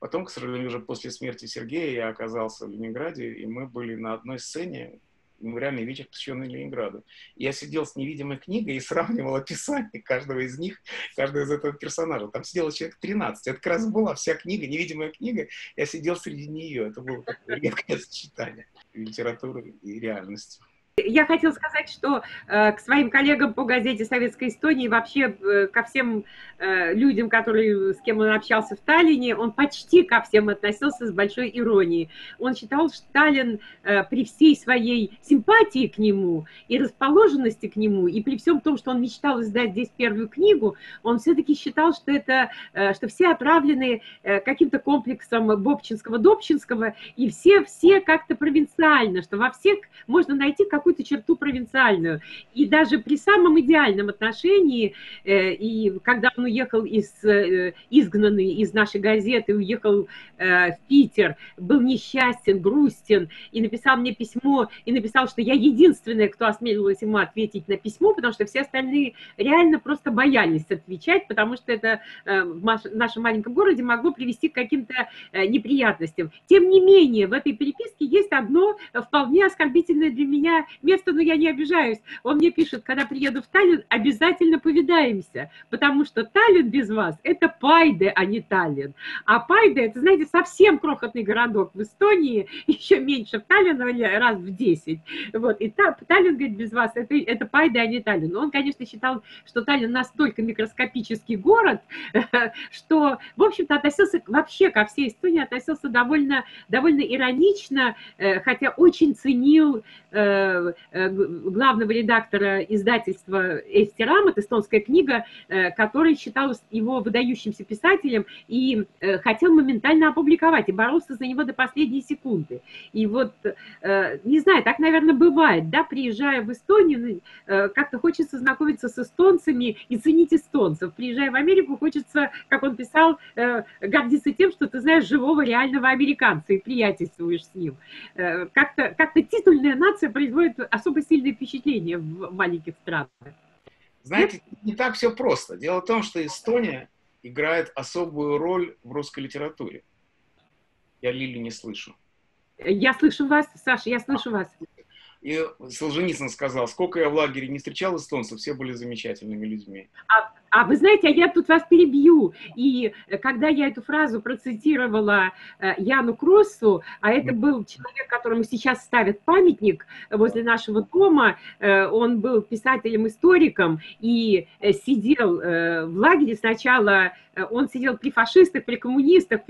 Потом, к сожалению, уже после смерти Сергея я оказался в Ленинграде, и мы были на одной сцене, мемориальный вечер, посвященный Ленинграду. Я сидел с «Невидимой книгой» и сравнивал описание каждого из них, каждого из этого персонажа. Там сидело человек 13. Это как раз была вся книга, «Невидимая книга». Я сидел среди нее. Это было редкое сочетание литературы и реальности. Я хотела сказать, что к своим коллегам по газете «Советская Эстония» и вообще ко всем людям, которые, с кем он общался в Таллине, он почти ко всем относился с большой иронией. Он считал, что Таллин при всей своей симпатии к нему и расположенности к нему, и при всем том, что он мечтал издать здесь первую книгу, он все-таки считал, что, что все отравлены каким-то комплексом Бобчинского-Добчинского, и все как-то провинциально, что во всех можно найти какую-то черту провинциальную. И даже при самом идеальном отношении, и когда он уехал изгнанный из нашей газеты, уехал в Питер, был несчастен, грустен, и написал мне письмо, и написал, что я единственная, кто осмелилась ему ответить на письмо, потому что все остальные реально просто боялись отвечать, потому что это в нашем маленьком городе могло привести к каким-то неприятностям. Тем не менее, в этой переписке есть одно вполне оскорбительное для меня место, но я не обижаюсь. Он мне пишет: когда приеду в Таллин, обязательно повидаемся, потому что Таллин без вас — это Пайде, а не Таллин. А Пайде — это, знаете, совсем крохотный городок в Эстонии, еще меньше в Таллине, раз в 10. Вот. И Таллин, говорит, без вас — это Пайде, а не Таллин. Но он, конечно, считал, что Таллин настолько микроскопический город, что, в общем-то, относился вообще ко всей Эстонии, относился довольно иронично, хотя очень ценил главного редактора издательства «Eesti Raamat», «Эстонская книга», который считал его выдающимся писателем и хотел моментально опубликовать, и боролся за него до последней секунды. И вот, не знаю, так, наверное, бывает, да, приезжая в Эстонию, как-то хочется знакомиться с эстонцами и ценить эстонцев. Приезжая в Америку, хочется, как он писал, гордиться тем, что ты знаешь живого реального американца и приятельствуешь с ним. Как-то титульная нация производит особо сильное впечатление в маленьких странах. Знаете, не так все просто. Дело в том, что Эстония играет особую роль в русской литературе. Я Лилю не слышу. Я слышу вас, Саша, я слышу вас. И Солженицын сказал: сколько я в лагере не встречал эстонцев, все были замечательными людьми. А вы знаете, я тут вас перебью. И когда я эту фразу процитировала Яану Кроссу, а это был человек, которому сейчас ставят памятник возле нашего дома, он был писателем-историком и сидел в лагере сначала, он сидел при фашистах, при коммунистах,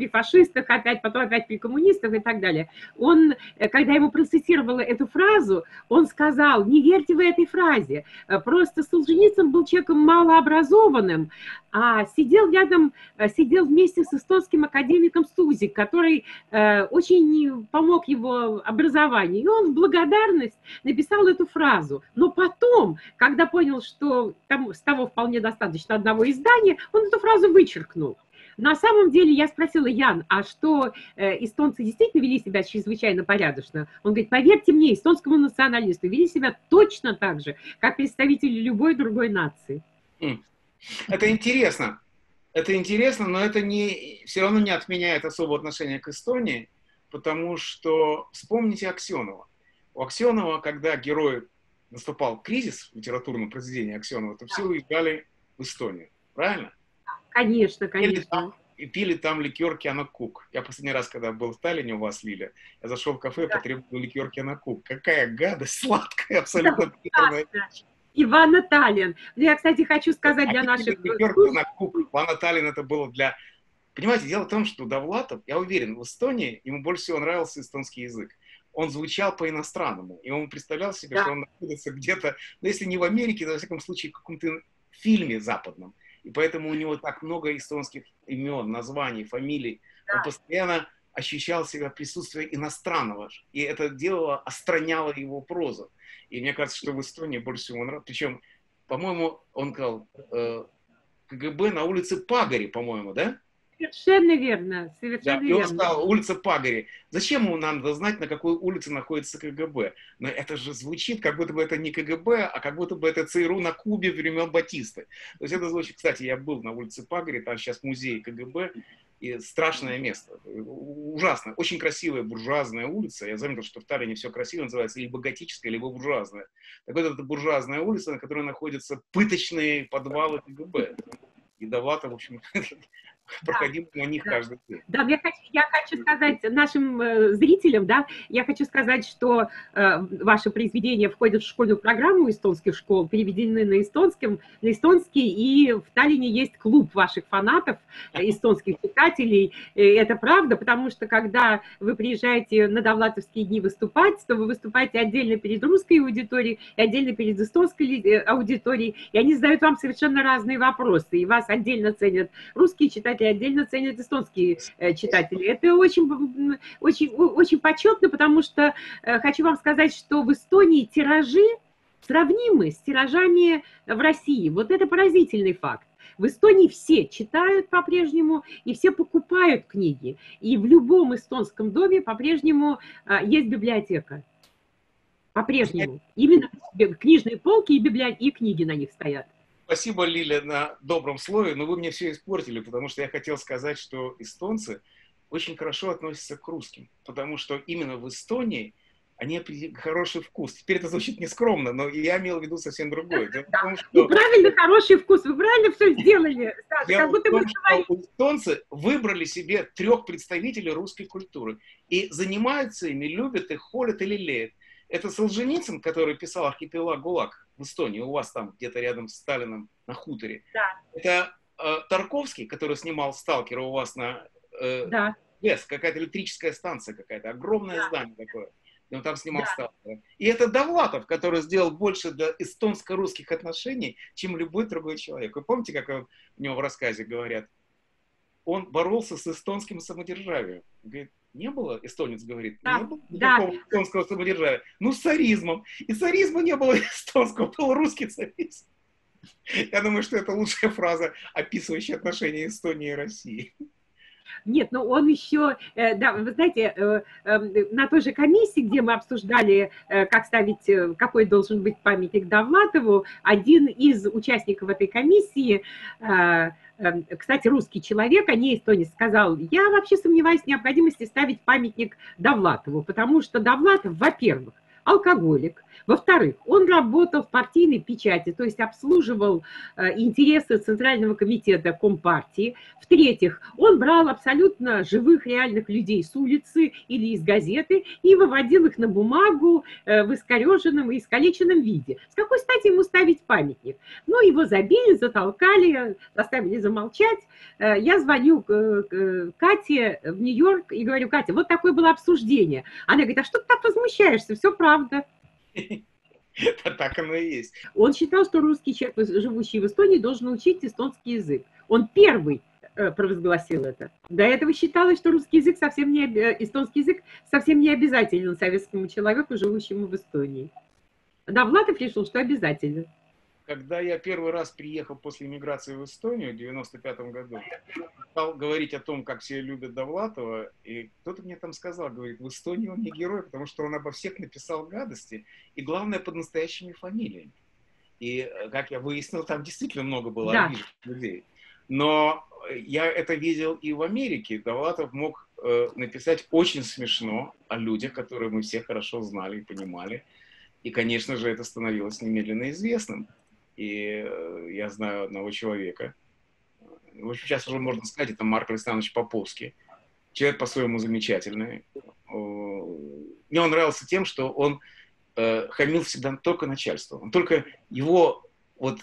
опять, потом опять при коммунистах и так далее. Он, когда ему процитировала эту фразу, он сказал: не верьте вы этой фразе. Просто Солженицын был человеком малообразованным, а сидел вместе с эстонским академиком Сузик, который очень помог его образованию. И он в благодарность написал эту фразу. Но потом, когда понял, что с того вполне достаточно одного издания, он эту фразу вычеркнул. На самом деле я спросила: Ян, а что, эстонцы действительно вели себя чрезвычайно порядочно? Он говорит: поверьте мне, эстонскому националисту, вели себя точно так же, как представители любой другой нации. Это интересно, но это все равно не отменяет особого отношения к Эстонии, потому что вспомните Аксенова. У Аксенова, когда герой наступал кризис в литературном произведении Аксенова, то все уезжали в Эстонию, правильно? Конечно, конечно. И пили там ликер Кианакук. Я последний раз, когда был в Таллине у вас, Лиля, я зашел в кафе и потребовал ликер Кианакук. Какая гадость, сладкая, абсолютно. Да. Ивана Таллин. Я, кстати, хочу сказать для наших... Ликер Кианакук. Ивана Таллин это было для... Понимаете, дело в том, что Довлатов, я уверен, в Эстонии ему больше всего нравился эстонский язык. Он звучал по-иностранному, и он представлял себе, что он находится где-то, ну, если не в Америке, то, во всяком случае, в каком-то фильме западном. И поэтому у него так много эстонских имен, названий, фамилий. Он постоянно ощущал себя присутствие иностранного. И это делало, остраняло его прозу. И мне кажется, что в Эстонии больше всего он рад. Причем, по-моему, он сказал КГБ на улице Пагари, по-моему, да? Совершенно верно. Совершенно верно. И он сказал: улица Пагари. Зачем ему надо знать, на какой улице находится КГБ? Но это же звучит, как будто бы это не КГБ, а как будто бы это ЦРУ на Кубе времен Батисты. То есть это звучит... Кстати, я был на улице Пагари, там сейчас музей КГБ, и страшное место. Ужасно. Очень красивая буржуазная улица. Я заметил, что в Таллине все красиво называется либо готическая, либо буржуазная. Так вот, это буржуазная улица, на которой находятся пыточные подвалы КГБ. И Довлатов, в общем, проходил на них каждый день. Да, я хочу сказать нашим зрителям, да, я хочу сказать, что ваше произведение входит в школьную программу эстонских школ, переведены на эстонский, и в Таллине есть клуб ваших фанатов, эстонских читателей. Это правда, потому что когда вы приезжаете на довлатовские дни выступать, то вы выступаете отдельно перед русской аудиторией, и отдельно перед эстонской аудиторией, и они задают вам совершенно разные вопросы, и вас отдельно ценят русские читатели, отдельно ценят эстонские читатели. Это очень, очень, очень почетно, потому что хочу вам сказать, что в Эстонии тиражи сравнимы с тиражами в России. Вот это поразительный факт. В Эстонии все читают по-прежнему, и все покупают книги. И в любом эстонском доме по-прежнему есть библиотека. По-прежнему. Именно книжные полки и книги на них стоят. Спасибо, Лиля, на добром слове, но вы мне все испортили, потому что я хотел сказать, что эстонцы очень хорошо относятся к русским, потому что именно в Эстонии они определили хороший вкус. Теперь это звучит нескромно, но я имел в виду совсем другое. Вы правильно, хороший вкус, вы правильно все сделали. Как будто мы говорим. Эстонцы выбрали себе 3 представителей русской культуры и занимаются ими, любят их, холят и лелеют. Это Солженицын, который писал «Архипелаг ГУЛАГ» в Эстонии, у вас там где-то рядом с Сталином на хуторе. Да. Это Тарковский, который снимал «Сталкера» у вас на лес, какая-то электрическая станция какая-то, огромное здание такое. И он там снимал «Сталкера». И это Довлатов, который сделал больше для эстонско-русских отношений, чем любой другой человек. Вы помните, как он, у него в рассказе говорят? Он боролся с эстонским самодержавием. Говорит, не было, эстонец говорит, не было никакого эстонского самодержавия. Ну, с царизмом. И царизма не было эстонского, был русский царизм. Я думаю, что это лучшая фраза, описывающая отношения Эстонии и России. Нет, но он еще, да, вы знаете, на той же комиссии, где мы обсуждали, как ставить, какой должен быть памятник Довлатову, один из участников этой комиссии, кстати, русский человек, а не эстонец, сказал, я вообще сомневаюсь в необходимости ставить памятник Довлатову, потому что Довлатов, во-первых, алкоголик, во-вторых, он работал в партийной печати, то есть обслуживал интересы Центрального комитета Компартии. В-третьих, он брал абсолютно живых реальных людей с улицы или из газеты и выводил их на бумагу в искореженном и искалеченном виде. С какой стати ему ставить памятник? Ну, его забили, затолкали, заставили замолчать. Я звоню Кате в Нью-Йорк и говорю, Катя, вот такое было обсуждение. Она говорит, а что ты так возмущаешься? Все правда. Так оно и есть. Он считал, что русский человек, живущий в Эстонии, должен учить эстонский язык. Он первый провозгласил это. До этого считалось, что русский язык совсем не, эстонский язык совсем не обязателен советскому человеку, живущему в Эстонии. Довлатов решил, что обязательно. Когда я первый раз приехал после эмиграции в Эстонию в 95-м году, стал говорить о том, как все любят Довлатова, и кто-то мне там сказал, говорит, в Эстонии он не герой, потому что он обо всех написал гадости, и главное, под настоящими фамилиями. И, как я выяснил, там действительно много было обиженных людей. Но я это видел и в Америке. Довлатов мог написать очень смешно о людях, которые мы все хорошо знали и понимали. И, конечно же, это становилось немедленно известным. И я знаю одного человека, в общем, сейчас уже можно сказать, это Марк Александрович Поповский. Человек по-своему замечательный. Мне он нравился тем, что он хамил всегда только начальству. Он только его вот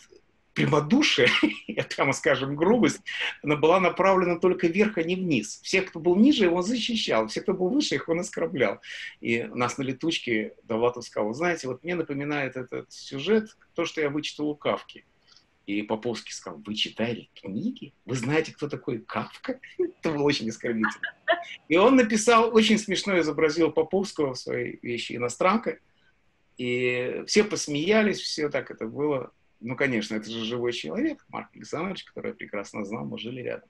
прямодушие, я прямо скажем, грубость, она была направлена только вверх, а не вниз. Всех, кто был ниже, его защищал. Всех, кто был выше, их он оскорблял. И нас на летучке Довлатов сказал, знаете, вот мне напоминает этот сюжет то, что я вычитал у Кафки. И Поповский сказал, вы читали книги? Вы знаете, кто такой Кафка? Это было очень оскорбительно. И он написал, очень смешно изобразил Поповского в своей вещи «Иностранка». И все посмеялись, все так это было. Ну, конечно, это же живой человек, Марк Александрович, который я прекрасно знал, мы жили рядом.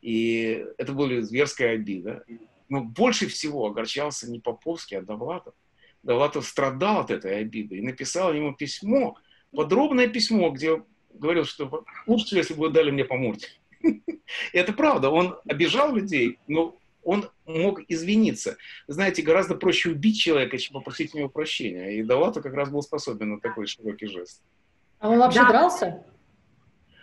И это была зверская обида. Но больше всего огорчался не Поповский, а Довлатов. Довлатов страдал от этой обиды и написал ему письмо, подробное письмо, где говорил, что лучше, если бы вы дали мне по морде. Это правда, он обижал людей, но он мог извиниться. Знаете, гораздо проще убить человека, чем попросить у него прощения. И Довлатов как раз был способен на такой широкий жест. А он вообще дрался?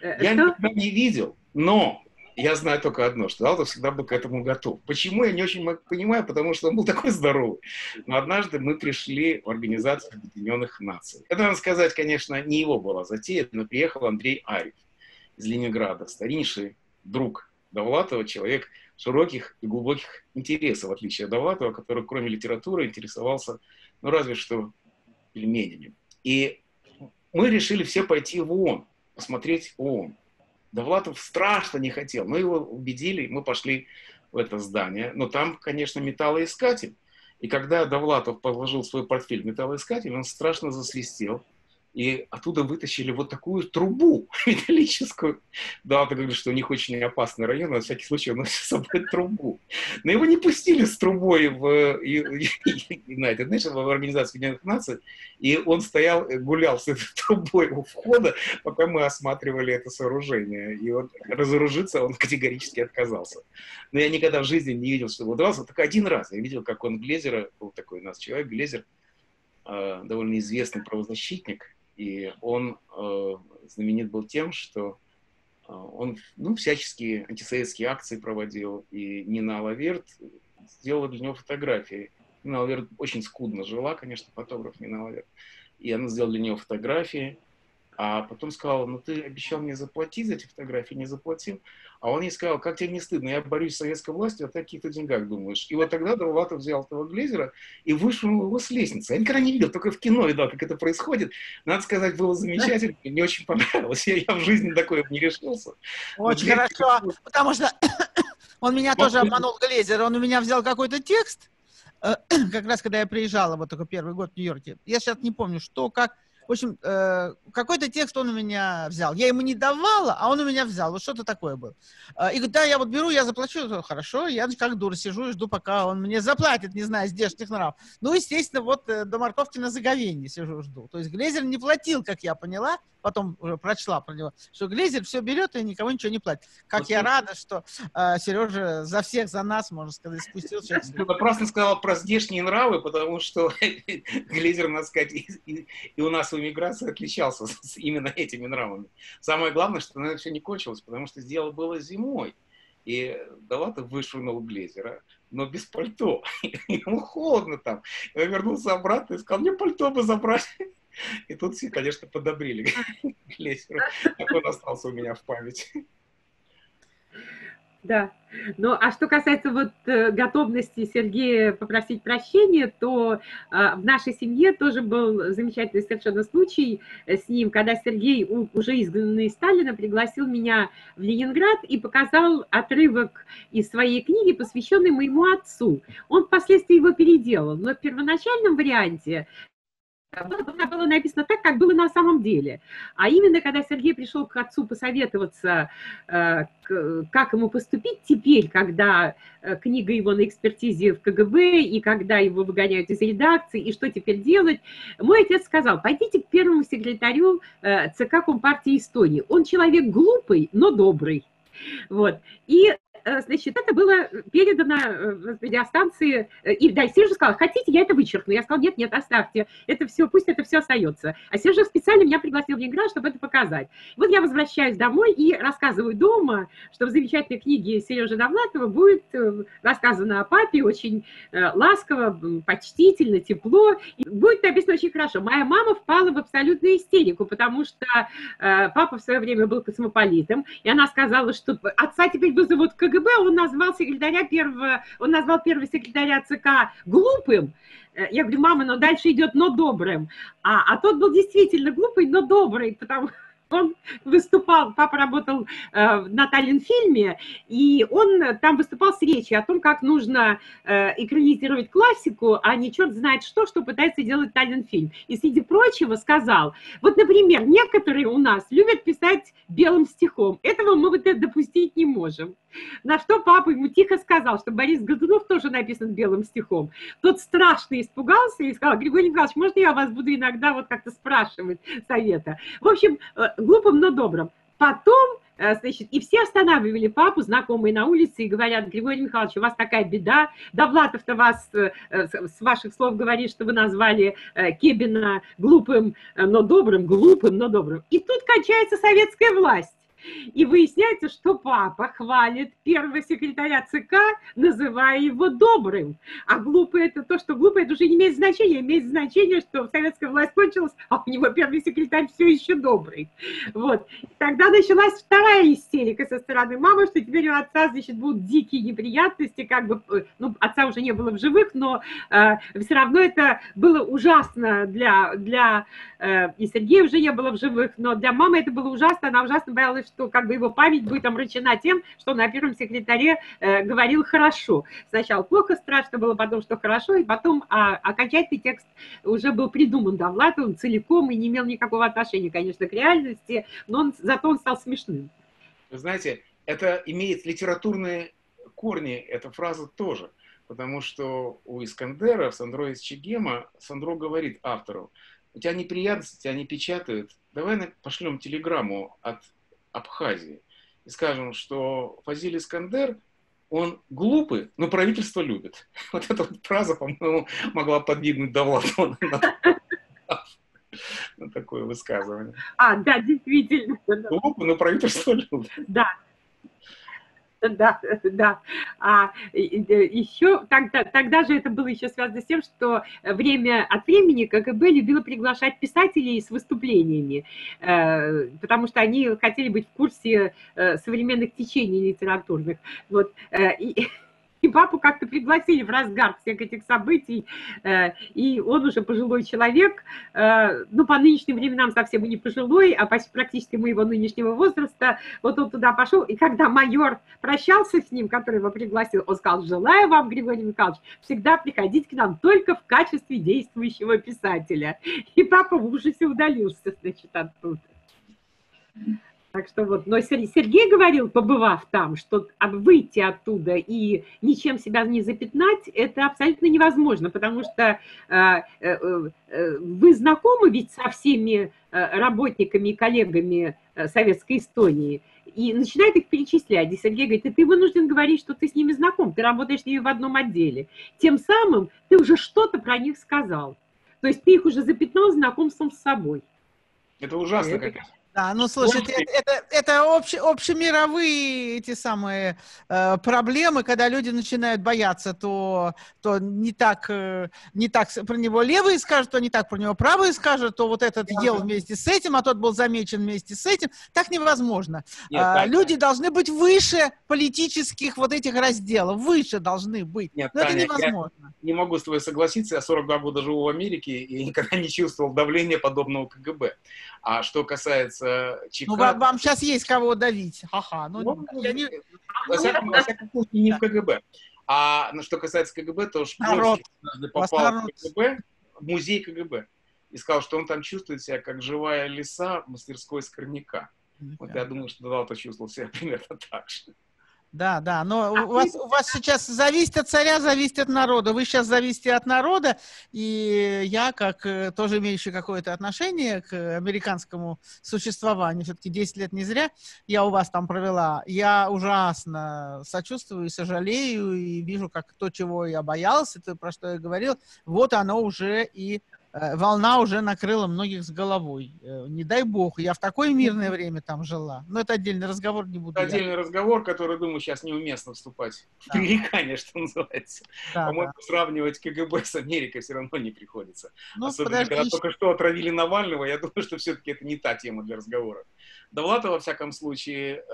Я не видел, но я знаю только одно, что Довлатов всегда был к этому готов. Почему, я не очень понимаю, потому что он был такой здоровый. Но однажды мы пришли в Организацию Объединенных Наций. Это, надо сказать, конечно, не его была затея, но приехал Андрей Арьев из Ленинграда, стариннейший друг Довлатова, человек широких и глубоких интересов, в отличие от Довлатова, который, кроме литературы, интересовался, ну, разве что пельменями. И мы решили все пойти в ООН, посмотреть ООН. Довлатов страшно не хотел, но его убедили, мы пошли в это здание. Но там, конечно, металлоискатель. И когда Довлатов положил свой портфель в металлоискатель, он страшно засвистел. И оттуда вытащили вот такую трубу металлическую. Довлатов говорит, что у них очень опасный район, на всякий случай он носит с собой трубу. Но его не пустили с трубой в Организацию Объединенных Наций, и он стоял, гулял с этой трубой у входа, пока мы осматривали это сооружение. И вот разоружиться он категорически отказался. Но я никогда в жизни не видел, что удавалось. Только один раз я видел, как он Глезера, был такой у нас человек, Глезер, довольно известный правозащитник, и он знаменит был тем, что он, ну, всяческие антисоветские акции проводил, и Нина Алаверт сделала для него фотографии. Нина Алаверт очень скудно жила, конечно, фотограф Нина Алаверт. И она сделала для него фотографии, а потом сказала: ну ты обещал мне заплатить за эти фотографии, не заплатил. А он ей сказал: как тебе не стыдно, я борюсь с советской властью, а ты о каких-то деньгах думаешь. И вот тогда Довлатов взял этого Глезера и вышел его с лестницы. Я никогда не видел, только в кино видал, как это происходит. Надо сказать, было замечательно, мне очень понравилось. Я в жизни такое не решился. Очень хорошо, потому что он меня тоже обманул, Глезер. Он у меня взял какой-то текст, как раз когда я приезжала, вот такой первый год в Нью-Йорке. Я сейчас не помню, что, как. В общем, какой-то текст он у меня взял. Я ему не давала, а он у меня взял. Вот что-то такое было. И говорит: да, я вот беру, я заплачу. Я говорю: хорошо, я как дура сижу и жду, пока он мне заплатит, не знаю, здешних нрав. Ну, естественно, вот до морковки на заговенье сижу, жду. То есть Глезер не платил, как я поняла, потом уже прочла про него, что Глезер все берет и никого ничего не платит. Как вот я рада, что Сережа за всех, за нас, можно сказать, спустил. Ты напрасно сказал про здешние нравы, потому что Глезер, надо сказать, и у нас в эмиграции отличался именно этими нравами. Самое главное, что она все не кончилось, потому что дело было зимой. И Довлатов вышвырнул Глезера, но без пальто. Ему холодно там. Он вернулся обратно и сказал: мне пальто бы забрать. И тут все, конечно, подобрили Глезеру. Так он остался у меня в памяти. Да. Ну, а что касается вот готовности Сергея попросить прощения, то в нашей семье тоже был замечательный совершенно случай с ним, когда Сергей, уже изгнанный из Сталина, пригласил меня в Ленинград и показал отрывок из своей книги, посвященный моему отцу. Он впоследствии его переделал, но в первоначальном варианте было написано так, как было на самом деле. А именно, когда Сергей пришел к отцу посоветоваться, как ему поступить теперь, когда книга его на экспертизе в КГБ, и когда его выгоняют из редакции, и что теперь делать, мой отец сказал: пойдите к первому секретарю ЦК Компартии Эстонии. Он человек глупый, но добрый. Вот. И, значит, это было передано в радиостанции. И да, Сережа сказал: хотите, я это вычеркну. Я сказал: нет, нет, оставьте. Это все, пусть это все остается. А Сережа специально меня пригласил в Ленинград, чтобы это показать. Вот я возвращаюсь домой и рассказываю дома, что в замечательной книге Сережи Довлатова будет рассказано о папе очень ласково, почтительно, тепло. И будет написано очень хорошо. Моя мама впала в абсолютную истерику, потому что папа в свое время был космополитом. И она сказала, что отца теперь вызовут к КГБ, он назвал первого секретаря ЦК глупым. Я говорю: мама, но дальше идет «но добрым». А тот был действительно глупый, но добрый, потому что он выступал, папа работал на Таллин-фильме, и он там выступал с речью о том, как нужно экранизировать классику, а не черт знает что пытается делать Таллин-фильм. И, среди прочего, сказал: вот, например, некоторые у нас любят писать белым стихом, этого мы вот это допустить не можем. На что папа ему тихо сказал, что Борис Годунов тоже написан белым стихом. Тот страшно испугался и сказал: Григорий Николаевич, можно я вас буду иногда вот как-то спрашивать совета? В общем, глупым, но добрым. Потом, значит, и все останавливали папу, знакомые на улице, и говорят: Григорий Михайлович, у вас такая беда, Довлатов-то вас, с ваших слов, говорит, что вы назвали Кебина глупым, но добрым, глупым, но добрым. И тут кончается советская власть. И выясняется, что папа хвалит первого секретаря ЦК, называя его добрым. А глупое это то, что глупое, это уже не имеет значения. Имеет значение, что советская власть кончилась, а у него первый секретарь все еще добрый. Вот. Тогда началась вторая истерика со стороны мамы, что теперь у отца, значит, будут дикие неприятности, как бы, ну, отца уже не было в живых, но все равно это было ужасно для и Сергея уже не было в живых, но для мамы это было ужасно, она ужасно боялась, что как бы его память будет омрачена тем, что на первом секретаре говорил хорошо. Сначала плохо, страшно было, потом, что хорошо, и потом окончательный текст уже был придуман Довлатовым целиком и не имел никакого отношения, конечно, к реальности, но зато он стал смешным. Вы знаете, это имеет литературные корни, эта фраза тоже, потому что у Искандера, Сандро из Чегема, Сандро говорит автору: у тебя неприятности, тебя не печатают, давай пошлем телеграмму от Абхазии и скажем, что Фазиль Искандер, он глупый, но правительство любит. Вот эта вот фраза, по-моему, могла подвигнуть Довлатова на такое высказывание. А, да, действительно. Глупый, но правительство любит. Да. Да, да. А еще тогда же это было еще связано с тем, что время от времени КГБ любило приглашать писателей с выступлениями, потому что они хотели быть в курсе современных течений литературных. Вот. И папу как-то пригласили в разгар всех этих событий, и он уже пожилой человек, ну, по нынешним временам совсем и не пожилой, а почти практически моего нынешнего возраста. Вот он туда пошел, и когда майор прощался с ним, который его пригласил, он сказал: желаю вам, Григорий Михайлович, всегда приходить к нам только в качестве действующего писателя. И папа в ужасе удалился, значит, оттуда. Так что вот, но Сергей говорил, побывав там, что выйти оттуда и ничем себя не запятнать, это абсолютно невозможно, потому что вы знакомы ведь со всеми работниками и коллегами Советской Эстонии, и начинает их перечислять. И Сергей говорит: и ты вынужден говорить, что ты с ними знаком, ты работаешь с ними в одном отделе. Тем самым ты уже что-то про них сказал. То есть ты их уже запятнал знакомством с собой. Это ужасно, конечно. Да, ну слушайте, это общемировые эти самые проблемы, когда люди начинают бояться, то не так про него левые скажут, то не так про него правые скажут, то вот этот делал вместе с этим, а тот был замечен вместе с этим. Так невозможно. Нет, так, люди должны быть выше политических вот этих разделов, выше должны быть. Нет, но Таня, это невозможно. Я не могу с тобой согласиться, я 42 года живу в Америке и никогда не чувствовал давления подобного КГБ. А что касается Чикаго. Ну, вам сейчас есть кого давить. Ха-ха. Не в КГБ. А ну, что касается КГБ, то уж попал в КГБ, в музей КГБ, и сказал, что он там чувствует себя как живая лиса в мастерской Скорняка. Вот я думаю, что Довлатов чувствовал себя примерно так же. Да, да, но у вас сейчас зависит от царя, зависит от народа. Вы сейчас зависите от народа, и я, как тоже имеющий какое-то отношение к американскому существованию, все-таки 10 лет не зря я у вас там провела, я ужасно сочувствую и сожалею, и вижу, как то, чего я боялся, то, про что я говорил, вот оно уже и... Волна уже накрыла многих с головой. Не дай бог, я в такое мирное время там жила. Но это отдельный разговор, не буду. Это отдельный разговор, который, думаю, сейчас неуместно вступать в пререкание, что называется. Да, по-моему, да. Сравнивать КГБ с Америкой все равно не приходится. Ну, особенно, подожди, когда только что отравили Навального, я думаю, что все-таки это не та тема для разговора. Довлатов, во всяком случае,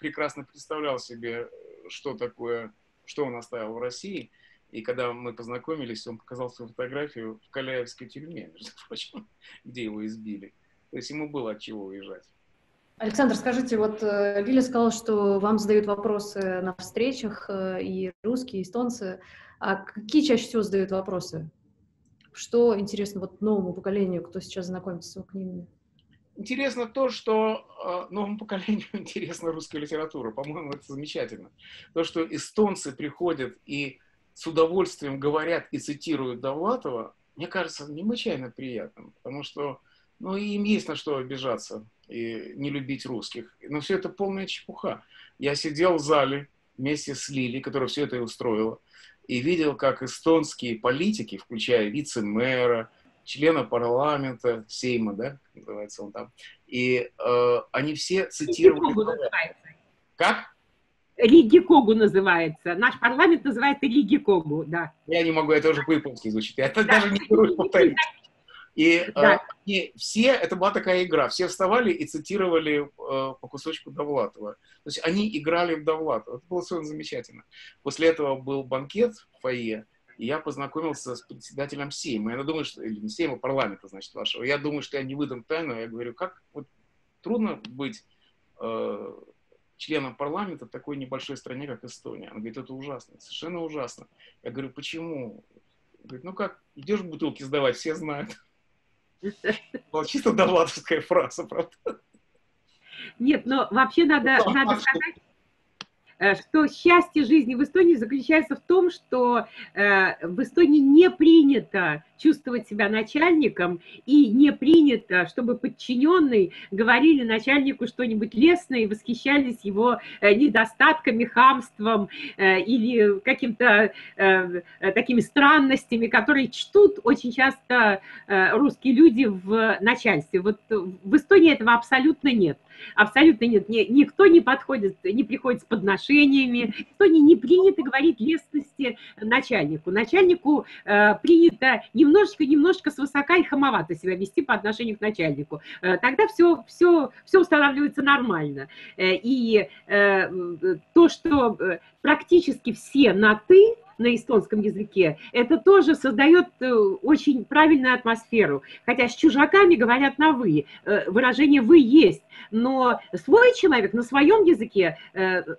прекрасно представлял себе, что такое, что он оставил в России. И когда мы познакомились, он показал свою фотографию в Каляевской тюрьме, между прочим, где его избили. То есть ему было от чего уезжать. Александр, скажите, вот Лиля сказала, что вам задают вопросы на встречах и русские, и эстонцы. А какие чаще всего задают вопросы? Что интересно вот новому поколению, кто сейчас знакомится с его книгами? Интересно то, что новому поколению интересна русская литература. По-моему, это замечательно. То, что эстонцы приходят и с удовольствием говорят и цитируют Довлатова, мне кажется, необычайно приятным, потому что, ну, им есть на что обижаться и не любить русских. Но все это полная чепуха. Я сидел в зале вместе с Лилей, которая все это и устроила, и видел, как эстонские политики, включая вице-мэра, члена парламента, Сейма, да, называется он там. И они все цитировали... Как? Рийгикогу называется. Наш парламент называется Рийгикогу, да. Я не могу, это уже по-японски звучит. Я да. даже не могу повторить. И да. Все, это была такая игра, все вставали и цитировали по кусочку Довлатова. То есть они играли в Довлатова. Это было совершенно замечательно. После этого был банкет в фойе, и я познакомился с председателем Сейма. Я думаю, что, или не Сейма, парламента, значит, вашего. Я думаю, что я не выдам тайну. Я говорю, как вот, трудно быть... членом парламента в такой небольшой стране, как Эстония. Она говорит, это ужасно, совершенно ужасно. Я говорю, почему? Она говорит, ну как, идешь бутылки сдавать, все знают. Была чисто довлатовская фраза, правда? Нет, но вообще надо сказать, что счастье жизни в Эстонии заключается в том, что в Эстонии не принято чувствовать себя начальником, и не принято, чтобы подчиненные говорили начальнику что-нибудь лестное и восхищались его недостатками, хамством или какими-то такими странностями, которые чтут очень часто русские люди в начальстве. Вот в Эстонии этого абсолютно нет. Абсолютно нет. Никто не подходит, не приходит с подношениями. В Эстонии не принято говорить лестности начальнику. Начальнику принято немножечко свысока и хамовато себя вести по отношению к начальнику. Тогда все устанавливается нормально. И то, что практически все на «ты» на эстонском языке, это тоже создает очень правильную атмосферу. Хотя с чужаками говорят на «вы», выражение «вы» есть, но свой человек на своем языке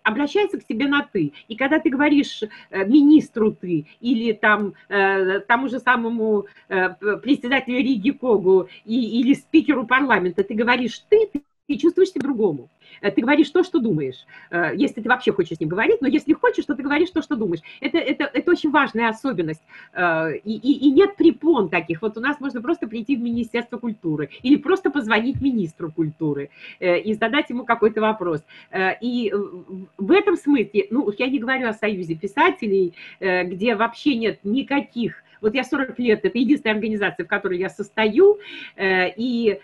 обращается к тебе на «ты». И когда ты говоришь министру «ты» или там, тому же самому председателю Рийгикогу или спикеру парламента, ты говоришь «ты», ты чувствуешь себя другому. Ты говоришь то, что думаешь, если ты вообще хочешь с ним говорить, но если хочешь, то ты говоришь то, что думаешь. Это очень важная особенность. И нет препон таких. Вот у нас можно просто прийти в Министерство культуры или просто позвонить министру культуры и задать ему какой-то вопрос. И в этом смысле, ну, я не говорю о Союзе писателей, где вообще нет никаких... Вот я 40 лет, это единственная организация, в которой я состою, и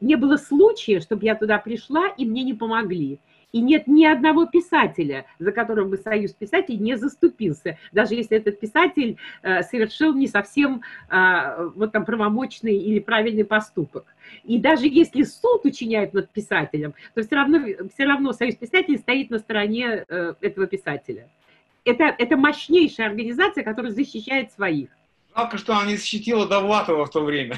не было случая, чтобы я туда пришла, и мне не помогли. И нет ни одного писателя, за которого бы Союз писателей не заступился, даже если этот писатель совершил не совсем вот там правомочный или правильный поступок. И даже если суд учиняет над писателем, то все равно Союз писателей стоит на стороне этого писателя. Это мощнейшая организация, которая защищает своих. Жалко, что она не защитила Довлатова в то время.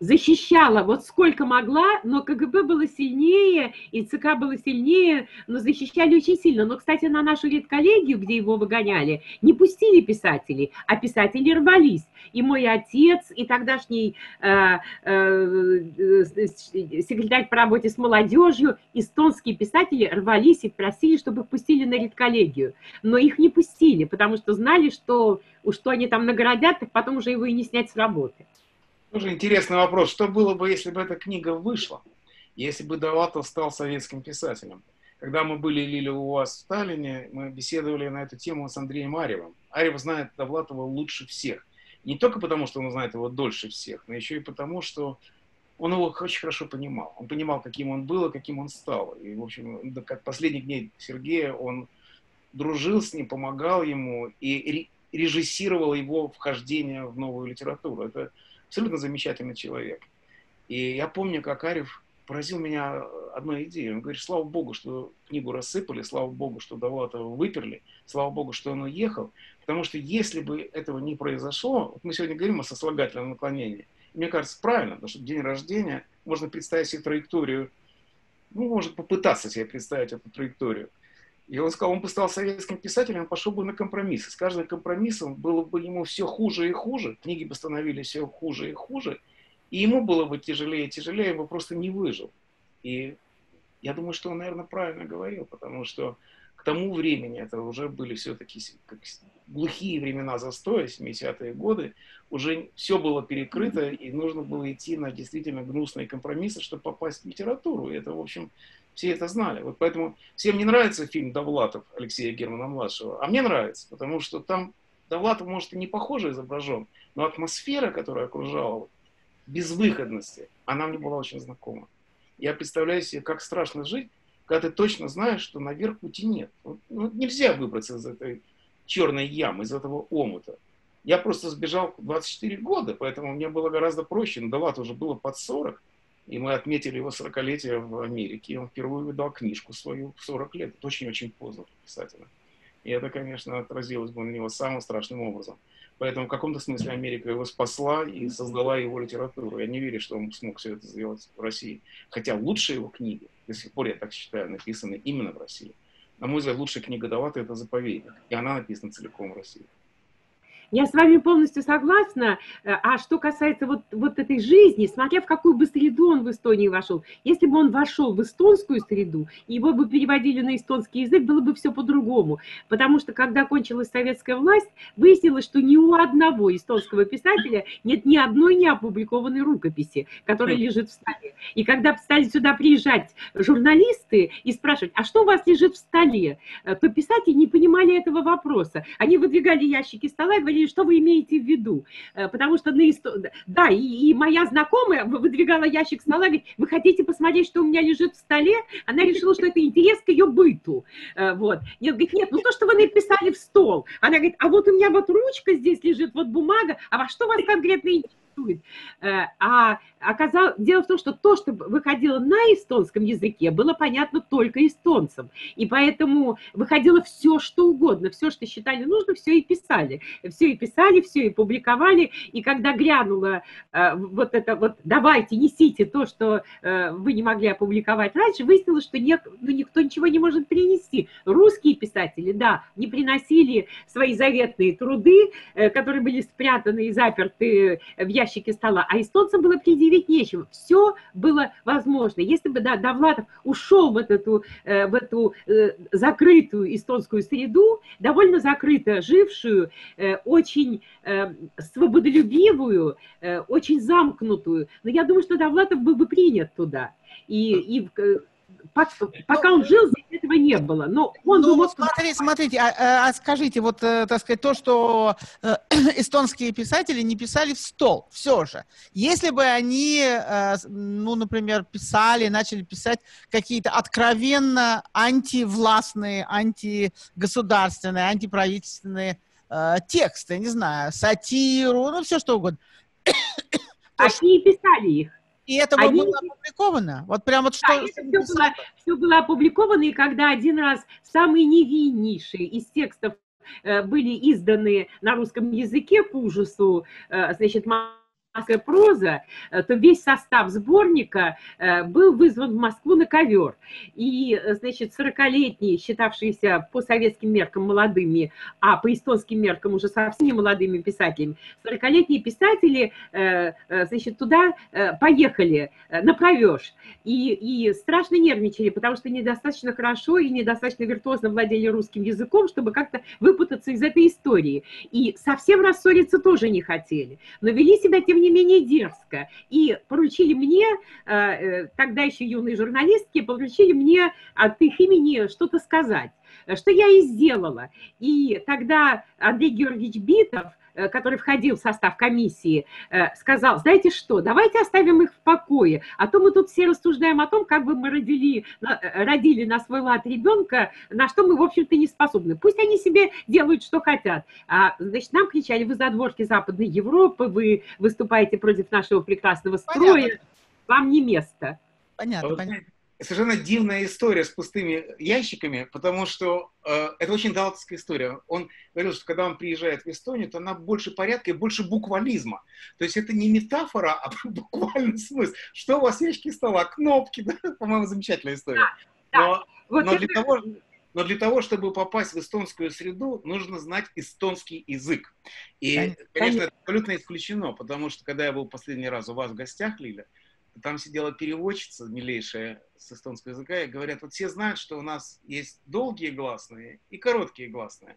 Защищала вот сколько могла, но КГБ было сильнее, и ЦК было сильнее, но защищали очень сильно. Но, кстати, на нашу редколлегию, где его выгоняли, не пустили писателей, а писатели рвались. И мой отец, и тогдашний секретарь по работе с молодежью, эстонские писатели рвались и просили, чтобы их пустили на редколлегию. Но их не пустили, потому что знали, что уж что они там нагородят, так потом уже его и не снять с работы. Тоже интересный вопрос. Что было бы, если бы эта книга вышла, если бы Довлатов стал советским писателем? Когда мы были и лили у вас в Таллине, мы беседовали на эту тему с Андреем Арьевым. Арьев знает Довлатова лучше всех. Не только потому, что он знает его дольше всех, но еще и потому, что он его очень хорошо понимал. Он понимал, каким он был и каким он стал. И, в общем, как последних дней Сергея, он дружил с ним, помогал ему и режиссировал его вхождение в новую литературу. Это абсолютно замечательный человек. И я помню, как Арьев поразил меня одной идеей. Он говорит, слава богу, что книгу рассыпали, слава богу, что Довлатова выперли, слава богу, что он уехал. Потому что если бы этого не произошло, вот мы сегодня говорим о сослагательном наклонении, и мне кажется, правильно, потому что день рождения, можно представить себе траекторию, ну, может попытаться себе представить эту траекторию. И он сказал, он бы стал советским писателем, он пошел бы на компромиссы. С каждым компромиссом было бы ему все хуже и хуже, книги бы становились все хуже и хуже, и ему было бы тяжелее и тяжелее, он бы просто не выжил. И я думаю, что он, наверное, правильно говорил, потому что к тому времени, это уже были все-таки глухие времена застоя, 70-е годы, уже все было перекрыто, и нужно было идти на действительно гнусные компромиссы, чтобы попасть в литературу. И это, в общем... Все это знали. Вот поэтому всем не нравится фильм «Довлатов» Алексея Германа-младшего, а мне нравится, потому что там Довлатов, может, и не похоже изображен, но атмосфера, которая окружала, безвыходности, она мне была очень знакома. Я представляю себе, как страшно жить, когда ты точно знаешь, что наверх пути нет. Вот нельзя выбраться из этой черной ямы, из этого омута. Я просто сбежал 24 года, поэтому мне было гораздо проще. Но Довлатову уже было под 40, и мы отметили его 40-летие в Америке. И он впервые выдал книжку свою в 40 лет. Это очень-очень поздно писателя. И это, конечно, отразилось бы на него самым страшным образом. Поэтому в каком-то смысле Америка его спасла и создала его литературу. Я не верю, что он смог все это сделать в России. Хотя лучшие его книги, до сих пор, я так считаю, написаны именно в России. На мой взгляд, лучшая книга Довлатова — это «Заповедник». И она написана целиком в России. Я с вами полностью согласна. А что касается вот этой жизни, смотря в какую бы среду он в Эстонии вошел, если бы он вошел в эстонскую среду, его бы переводили на эстонский язык, было бы все по-другому. Потому что, когда кончилась советская власть, выяснилось, что ни у одного эстонского писателя нет ни одной неопубликованной рукописи, которая лежит в столе. И когда стали сюда приезжать журналисты и спрашивать, а что у вас лежит в столе, то писатели не понимали этого вопроса. Они выдвигали ящики стола и говорили, что вы имеете в виду? Потому что, да, и моя знакомая выдвигала ящик стола, говорит, вы хотите посмотреть, что у меня лежит в столе? Она решила, что это интерес к ее быту. Вот. Нет, говорит, нет, ну то, что вы написали в стол. Она говорит, а вот у меня вот ручка здесь лежит, вот бумага, а во что вас конкретно интересует? А оказалось, дело в том, что то, что выходило на эстонском языке, было понятно только эстонцам. И поэтому выходило все, что угодно, все, что считали нужно, все и писали. Все и писали, все и публиковали. И когда грянуло вот это вот «давайте, несите то, что вы не могли опубликовать раньше», выяснилось, что никто ничего не может принести. Русские писатели, да, не приносили свои заветные труды, которые были спрятаны и заперты в ящике стола, а эстонцам было предъявить нечего. Все было возможно. Если бы, да, Довлатов ушел в эту закрытую эстонскую среду, довольно закрыто жившую, очень свободолюбивую, очень замкнутую, но я думаю, что Довлатов был бы принят туда. Пока он жил, этого не было. Но он думал, смотрите, скажите, вот, так сказать, то, что эстонские писатели не писали в стол, все же. Если бы они, ну, например, писали, начали писать какие-то откровенно антивластные, антигосударственные, антиправительственные тексты, не знаю, сатиру, ну, все что угодно. Они писали их. И это было опубликовано? Вот прям вот что... Да, это все было опубликовано, и когда один раз самые невиннейшие из текстов были изданы на русском языке, по ужасу, значит, «Московская проза», то весь состав сборника был вызван в Москву на ковер. И, значит, 40-летние, считавшиеся по советским меркам молодыми, а по эстонским меркам уже совсем не молодыми писателями, 40-летние писатели, значит, туда поехали на провёж. И страшно нервничали, потому что недостаточно хорошо и недостаточно виртуозно владели русским языком, чтобы как-то выпутаться из этой истории. И совсем рассориться тоже не хотели. Но вели себя, тем не менее, дерзко. И поручили мне, тогда еще юной журналистке, поручили мне от их имени что-то сказать, что я и сделала. И тогда Андрей Георгиевич Битов, который входил в состав комиссии, сказал, знаете что, давайте оставим их в покое, а то мы тут все рассуждаем о том, как бы мы родили на свой лад ребенка, на что мы, в общем-то, не способны. Пусть они себе делают, что хотят. А, значит, нам кричали, вы задворки Западной Европы, вы выступаете против нашего прекрасного строя, понятно. Вам не место. Понятно, понятно. Совершенно дивная история с пустыми ящиками, потому что это очень довлатовская история. Он говорил, что когда он приезжает в Эстонию, то она больше порядка и больше буквализма. То есть это не метафора, а буквальный смысл. Что у вас ящики стола? Кнопки, да? По-моему, замечательная история. Да, но, вот но, это... для того, чтобы попасть в эстонскую среду, нужно знать эстонский язык. И, конечно, это абсолютно исключено, потому что, когда я был последний раз у вас в гостях, Лиля, там сидела переводчица милейшая с эстонского языка, и говорят, вот все знают, что у нас есть долгие гласные и короткие гласные.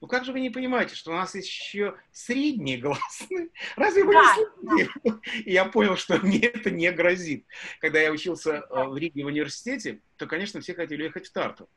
Ну как же вы не понимаете, что у нас есть еще средние гласные? Разве вы не слышали? И я понял, что мне это не грозит. Когда я учился в Риге в университете, то, конечно, все хотели ехать в Тарту.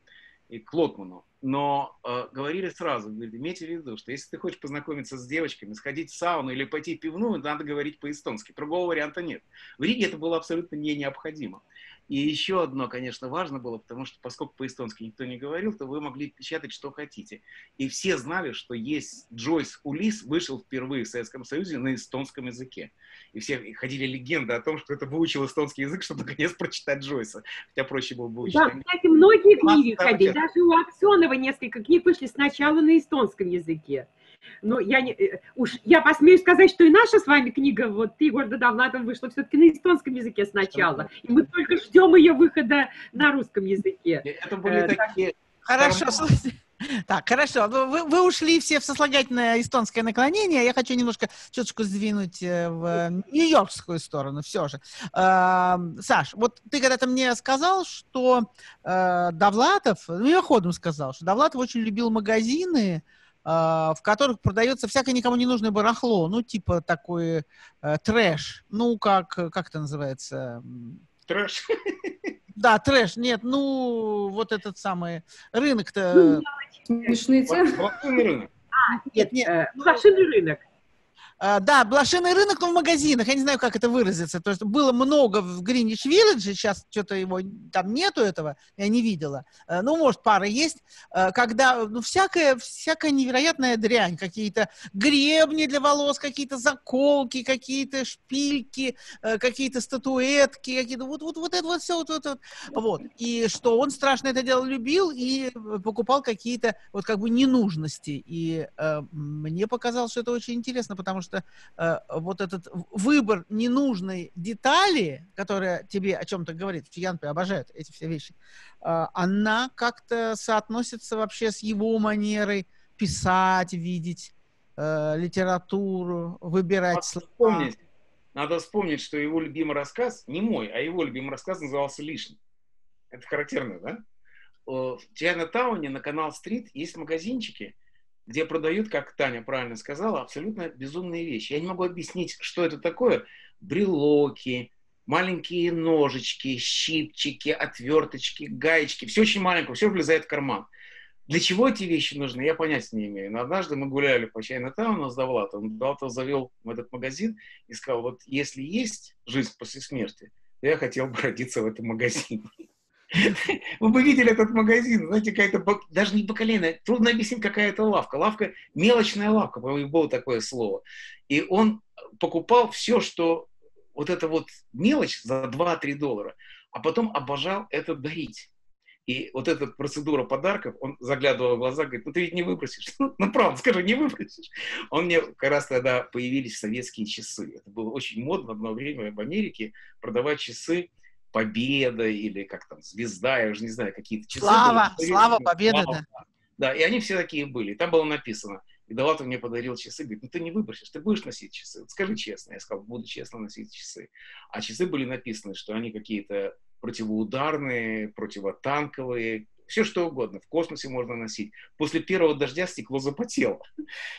и к Лотману. Но говорили сразу, говорили, имейте в виду, что если ты хочешь познакомиться с девочками, сходить в сауну или пойти в пивную, надо говорить по-эстонски. Другого варианта нет. В Риге это было абсолютно не необходимо. И еще одно, конечно, важно было, потому что поскольку по-эстонски никто не говорил, то вы могли печатать, что хотите. И все знали, что есть Джойс Улис вышел впервые в Советском Союзе на эстонском языке. И все ходили легенды о том, что это выучил эстонский язык, чтобы наконец прочитать Джойса. Хотя проще было бы выучить. Да, кстати, многие книги ходили, даже у Аксенова несколько книг вышли сначала на эстонском языке. Но я посмею сказать, что и наша с вами книга, вот ты, Егор Довлатов, вышла все-таки на эстонском языке сначала. И мы только ждем ее выхода на русском языке. Это были такие... Хорошо, слушайте. Так, хорошо. Вы ушли все в сослагательное эстонское наклонение. Я хочу немножко чуточку сдвинуть в нью-йоркскую сторону все же. Саш, вот ты когда-то мне сказал, что Довлатов, ну я ходом сказал, что Довлатов очень любил магазины, в которых продается всякое никому не нужное барахло, ну типа такой трэш, ну как это называется? Трэш. Да, трэш, нет, ну, вот этот самый рынок-то... Смешные цены. Блошиный рынок. Нет, блошиный рынок. Да, блошиный рынок, но в магазинах, я не знаю, как это выразиться. То есть было много в Гринвич-Виллидже, сейчас что-то его там нету этого, я не видела. Ну, может, пара есть, когда, ну, всякая невероятная дрянь, какие-то гребни для волос, какие-то заколки, какие-то шпильки, какие-то статуэтки, какие-то вот это вот все, вот. И что он страшно это дело любил и покупал какие-то вот как бы ненужности. И мне показалось, что это очень интересно, потому что вот этот выбор ненужной детали, которая тебе о чем-то говорит, Янпи обожает эти все вещи, она как-то соотносится вообще с его манерой писать, видеть литературу, выбирать слова. Надо вспомнить, что его любимый рассказ, не мой, а его любимый рассказ назывался «Лишний». Это характерно, да? В Чайна-тауне на Канал-стрит есть магазинчики, где продают, как Таня правильно сказала, абсолютно безумные вещи. Я не могу объяснить, что это такое. Брелоки, маленькие ножички, щипчики, отверточки, гаечки. Все очень маленькое, все влезает в карман. Для чего эти вещи нужны, я понятия не имею. Но однажды мы гуляли по Чайна-тауну с Довлатовым. Довлатов завел в этот магазин и сказал, вот если есть жизнь после смерти, то я хотел бы родиться в этом магазине. Вы бы видели этот магазин, знаете, какая-то, даже не бакалейная, трудно объяснить, какая это лавка. Лавка, мелочная лавка, по-моему, было такое слово. И он покупал все, что вот эта вот мелочь за 2-3 доллара, а потом обожал это дарить. И вот эта процедура подарков, он заглядывал в глаза, говорит, ну ты ведь не выбросишь. Ну правда, скажи, не выбросишь. Он мне как раз тогда появились советские часы. Это было очень модно одно время в Америке продавать часы «Победа» или как там «Звезда», я уже не знаю, какие-то часы. «Слава», были. «Слава», «Победа», «Слава», да. Да, и они все такие были. И там было написано. И Довлатов мне подарил часы, говорит, ну ты не выбросишь, ты будешь носить часы. Вот скажи честно. Я сказал, буду честно носить часы. А часы были написаны, что они какие-то противоударные, противотанковые, все что угодно. В космосе можно носить. После первого дождя стекло запотело.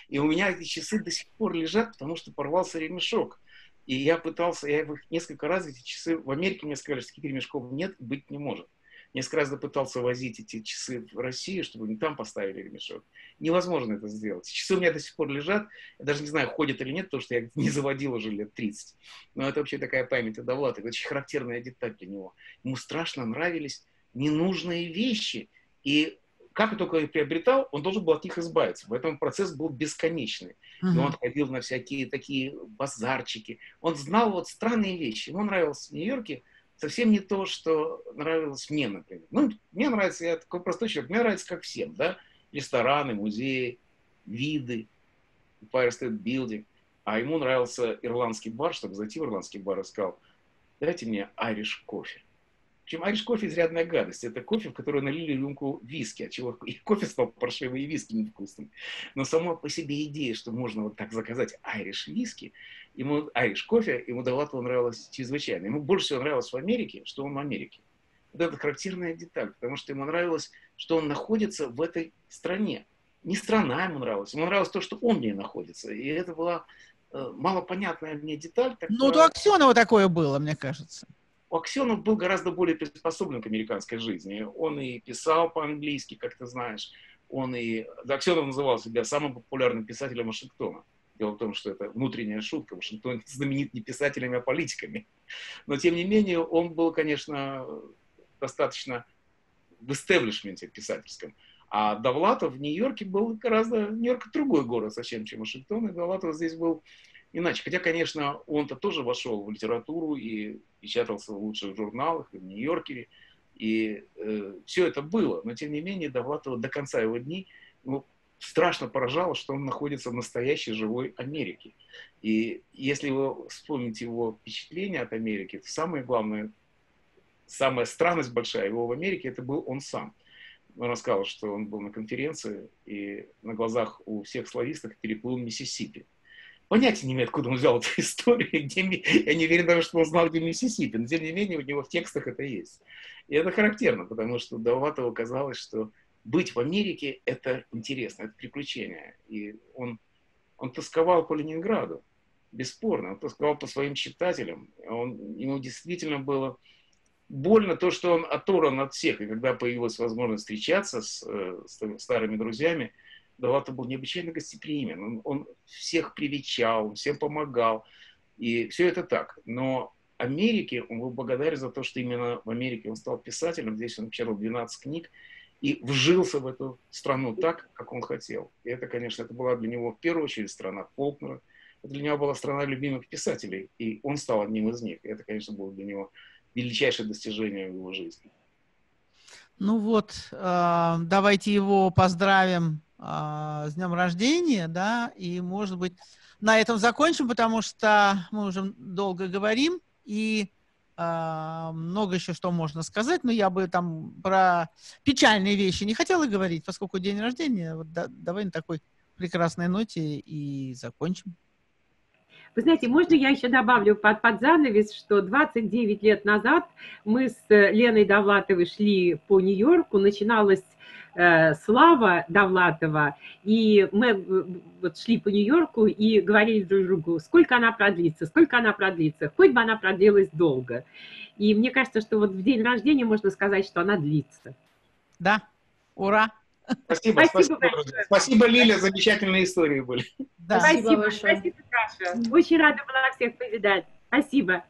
И у меня эти часы до сих пор лежат, потому что порвался ремешок. И я их несколько раз, эти часы, в Америке мне сказали, что таких ремешков нет, быть не может. Несколько раз пытался возить эти часы в Россию, чтобы они там поставили ремешок. Невозможно это сделать. Часы у меня до сих пор лежат, я даже не знаю, ходят или нет, потому что я их не заводил уже лет 30. Но это вообще такая память о Довлатове, очень характерная деталь для него. Ему страшно нравились ненужные вещи, и как он только их приобретал, он должен был от них избавиться. Поэтому процесс был бесконечный. Но он ходил на всякие такие базарчики. Он знал вот странные вещи. Ему нравилось в Нью-Йорке совсем не то, что нравилось мне, например. Ну, мне нравится, я такой простой человек, мне нравится как всем, да? Рестораны, музеи, виды, Empire State Building. А ему нравился ирландский бар, чтобы зайти в ирландский бар и сказал, дайте мне Irish кофе. Причем Айриш-кофе — изрядная гадость. Это кофе, в который налили рюмку виски, от чего и кофе стал паршивый, и виски невкусным. Но сама по себе идея, что можно вот так заказать Айриш-виски, Айриш-кофе, ему Довлатову нравилось чрезвычайно. Ему больше всего нравилось в Америке, что он в Америке. Вот это характерная деталь, потому что ему нравилось, что он находится в этой стране. Не страна ему нравилась, ему нравилось то, что он в ней находится. И это была малопонятная мне деталь. Ну, у Аксенова такое было, мне кажется. Аксенов был гораздо более приспособлен к американской жизни. Он и писал по-английски, как ты знаешь. Аксенов называл себя самым популярным писателем Вашингтона. Дело в том, что это внутренняя шутка. Вашингтон знаменит не писателями, а политиками. Но, тем не менее, он был, конечно, достаточно в истеблишменте писательском. А Довлатов в Нью-Йорке был гораздо... Нью-Йорк другой город совсем, чем Вашингтон. И Довлатов здесь был иначе. Хотя, конечно, он-то тоже вошел в литературу и печатался в лучших журналах, и в Нью-Йорке. И все это было. Но, тем не менее, Довлатова до конца его дней... страшно поражало, что он находится в настоящей живой Америке. И если вы вспомните его впечатление от Америки, то самое главное, самая странность большая его в Америке, это был он сам. Он рассказал, что он был на конференции, и на глазах у всех славистов переплыл Миссисипи. Понятия не имею, откуда он взял эту историю, я не уверен даже, что он знал, где Миссисипи, но тем не менее у него в текстах это есть. И это характерно, потому что Довлатову казалось, что быть в Америке — это интересно, это приключение. И он тосковал по Ленинграду, бесспорно. Он тосковал по своим читателям. Ему действительно было больно то, что он оторван от всех. И когда появилась возможность встречаться с старыми друзьями, Довлатов был необычайно гостеприимен. Он всех привечал, всем помогал. И все это так. Но Америке он был благодарен за то, что именно в Америке он стал писателем. Здесь он напечатал 12 книг. И вжился в эту страну так, как он хотел. И это, конечно, это была для него в первую очередь страна Фолкнера. Это для него была страна любимых писателей. И он стал одним из них. И это, конечно, было для него величайшее достижение в его жизни. Ну вот, давайте его поздравим с днем рождения, да, и, может быть, на этом закончим, потому что мы уже долго говорим, и много еще что можно сказать, но я бы там про печальные вещи не хотела говорить, поскольку день рождения. Вот давай на такой прекрасной ноте и закончим. Вы знаете, можно я еще добавлю под занавес, что 29 лет назад мы с Леной Довлатовой шли по Нью-Йорку, начиналась слава Довлатова, и мы вот шли по Нью-Йорку и говорили друг другу, сколько она продлится, хоть бы она продлилась долго. И мне кажется, что вот в день рождения можно сказать, что она длится. Да, ура! Спасибо, спасибо, Лиля, замечательные истории были. Да. Спасибо, Саша. Очень рада была всех повидать. Спасибо.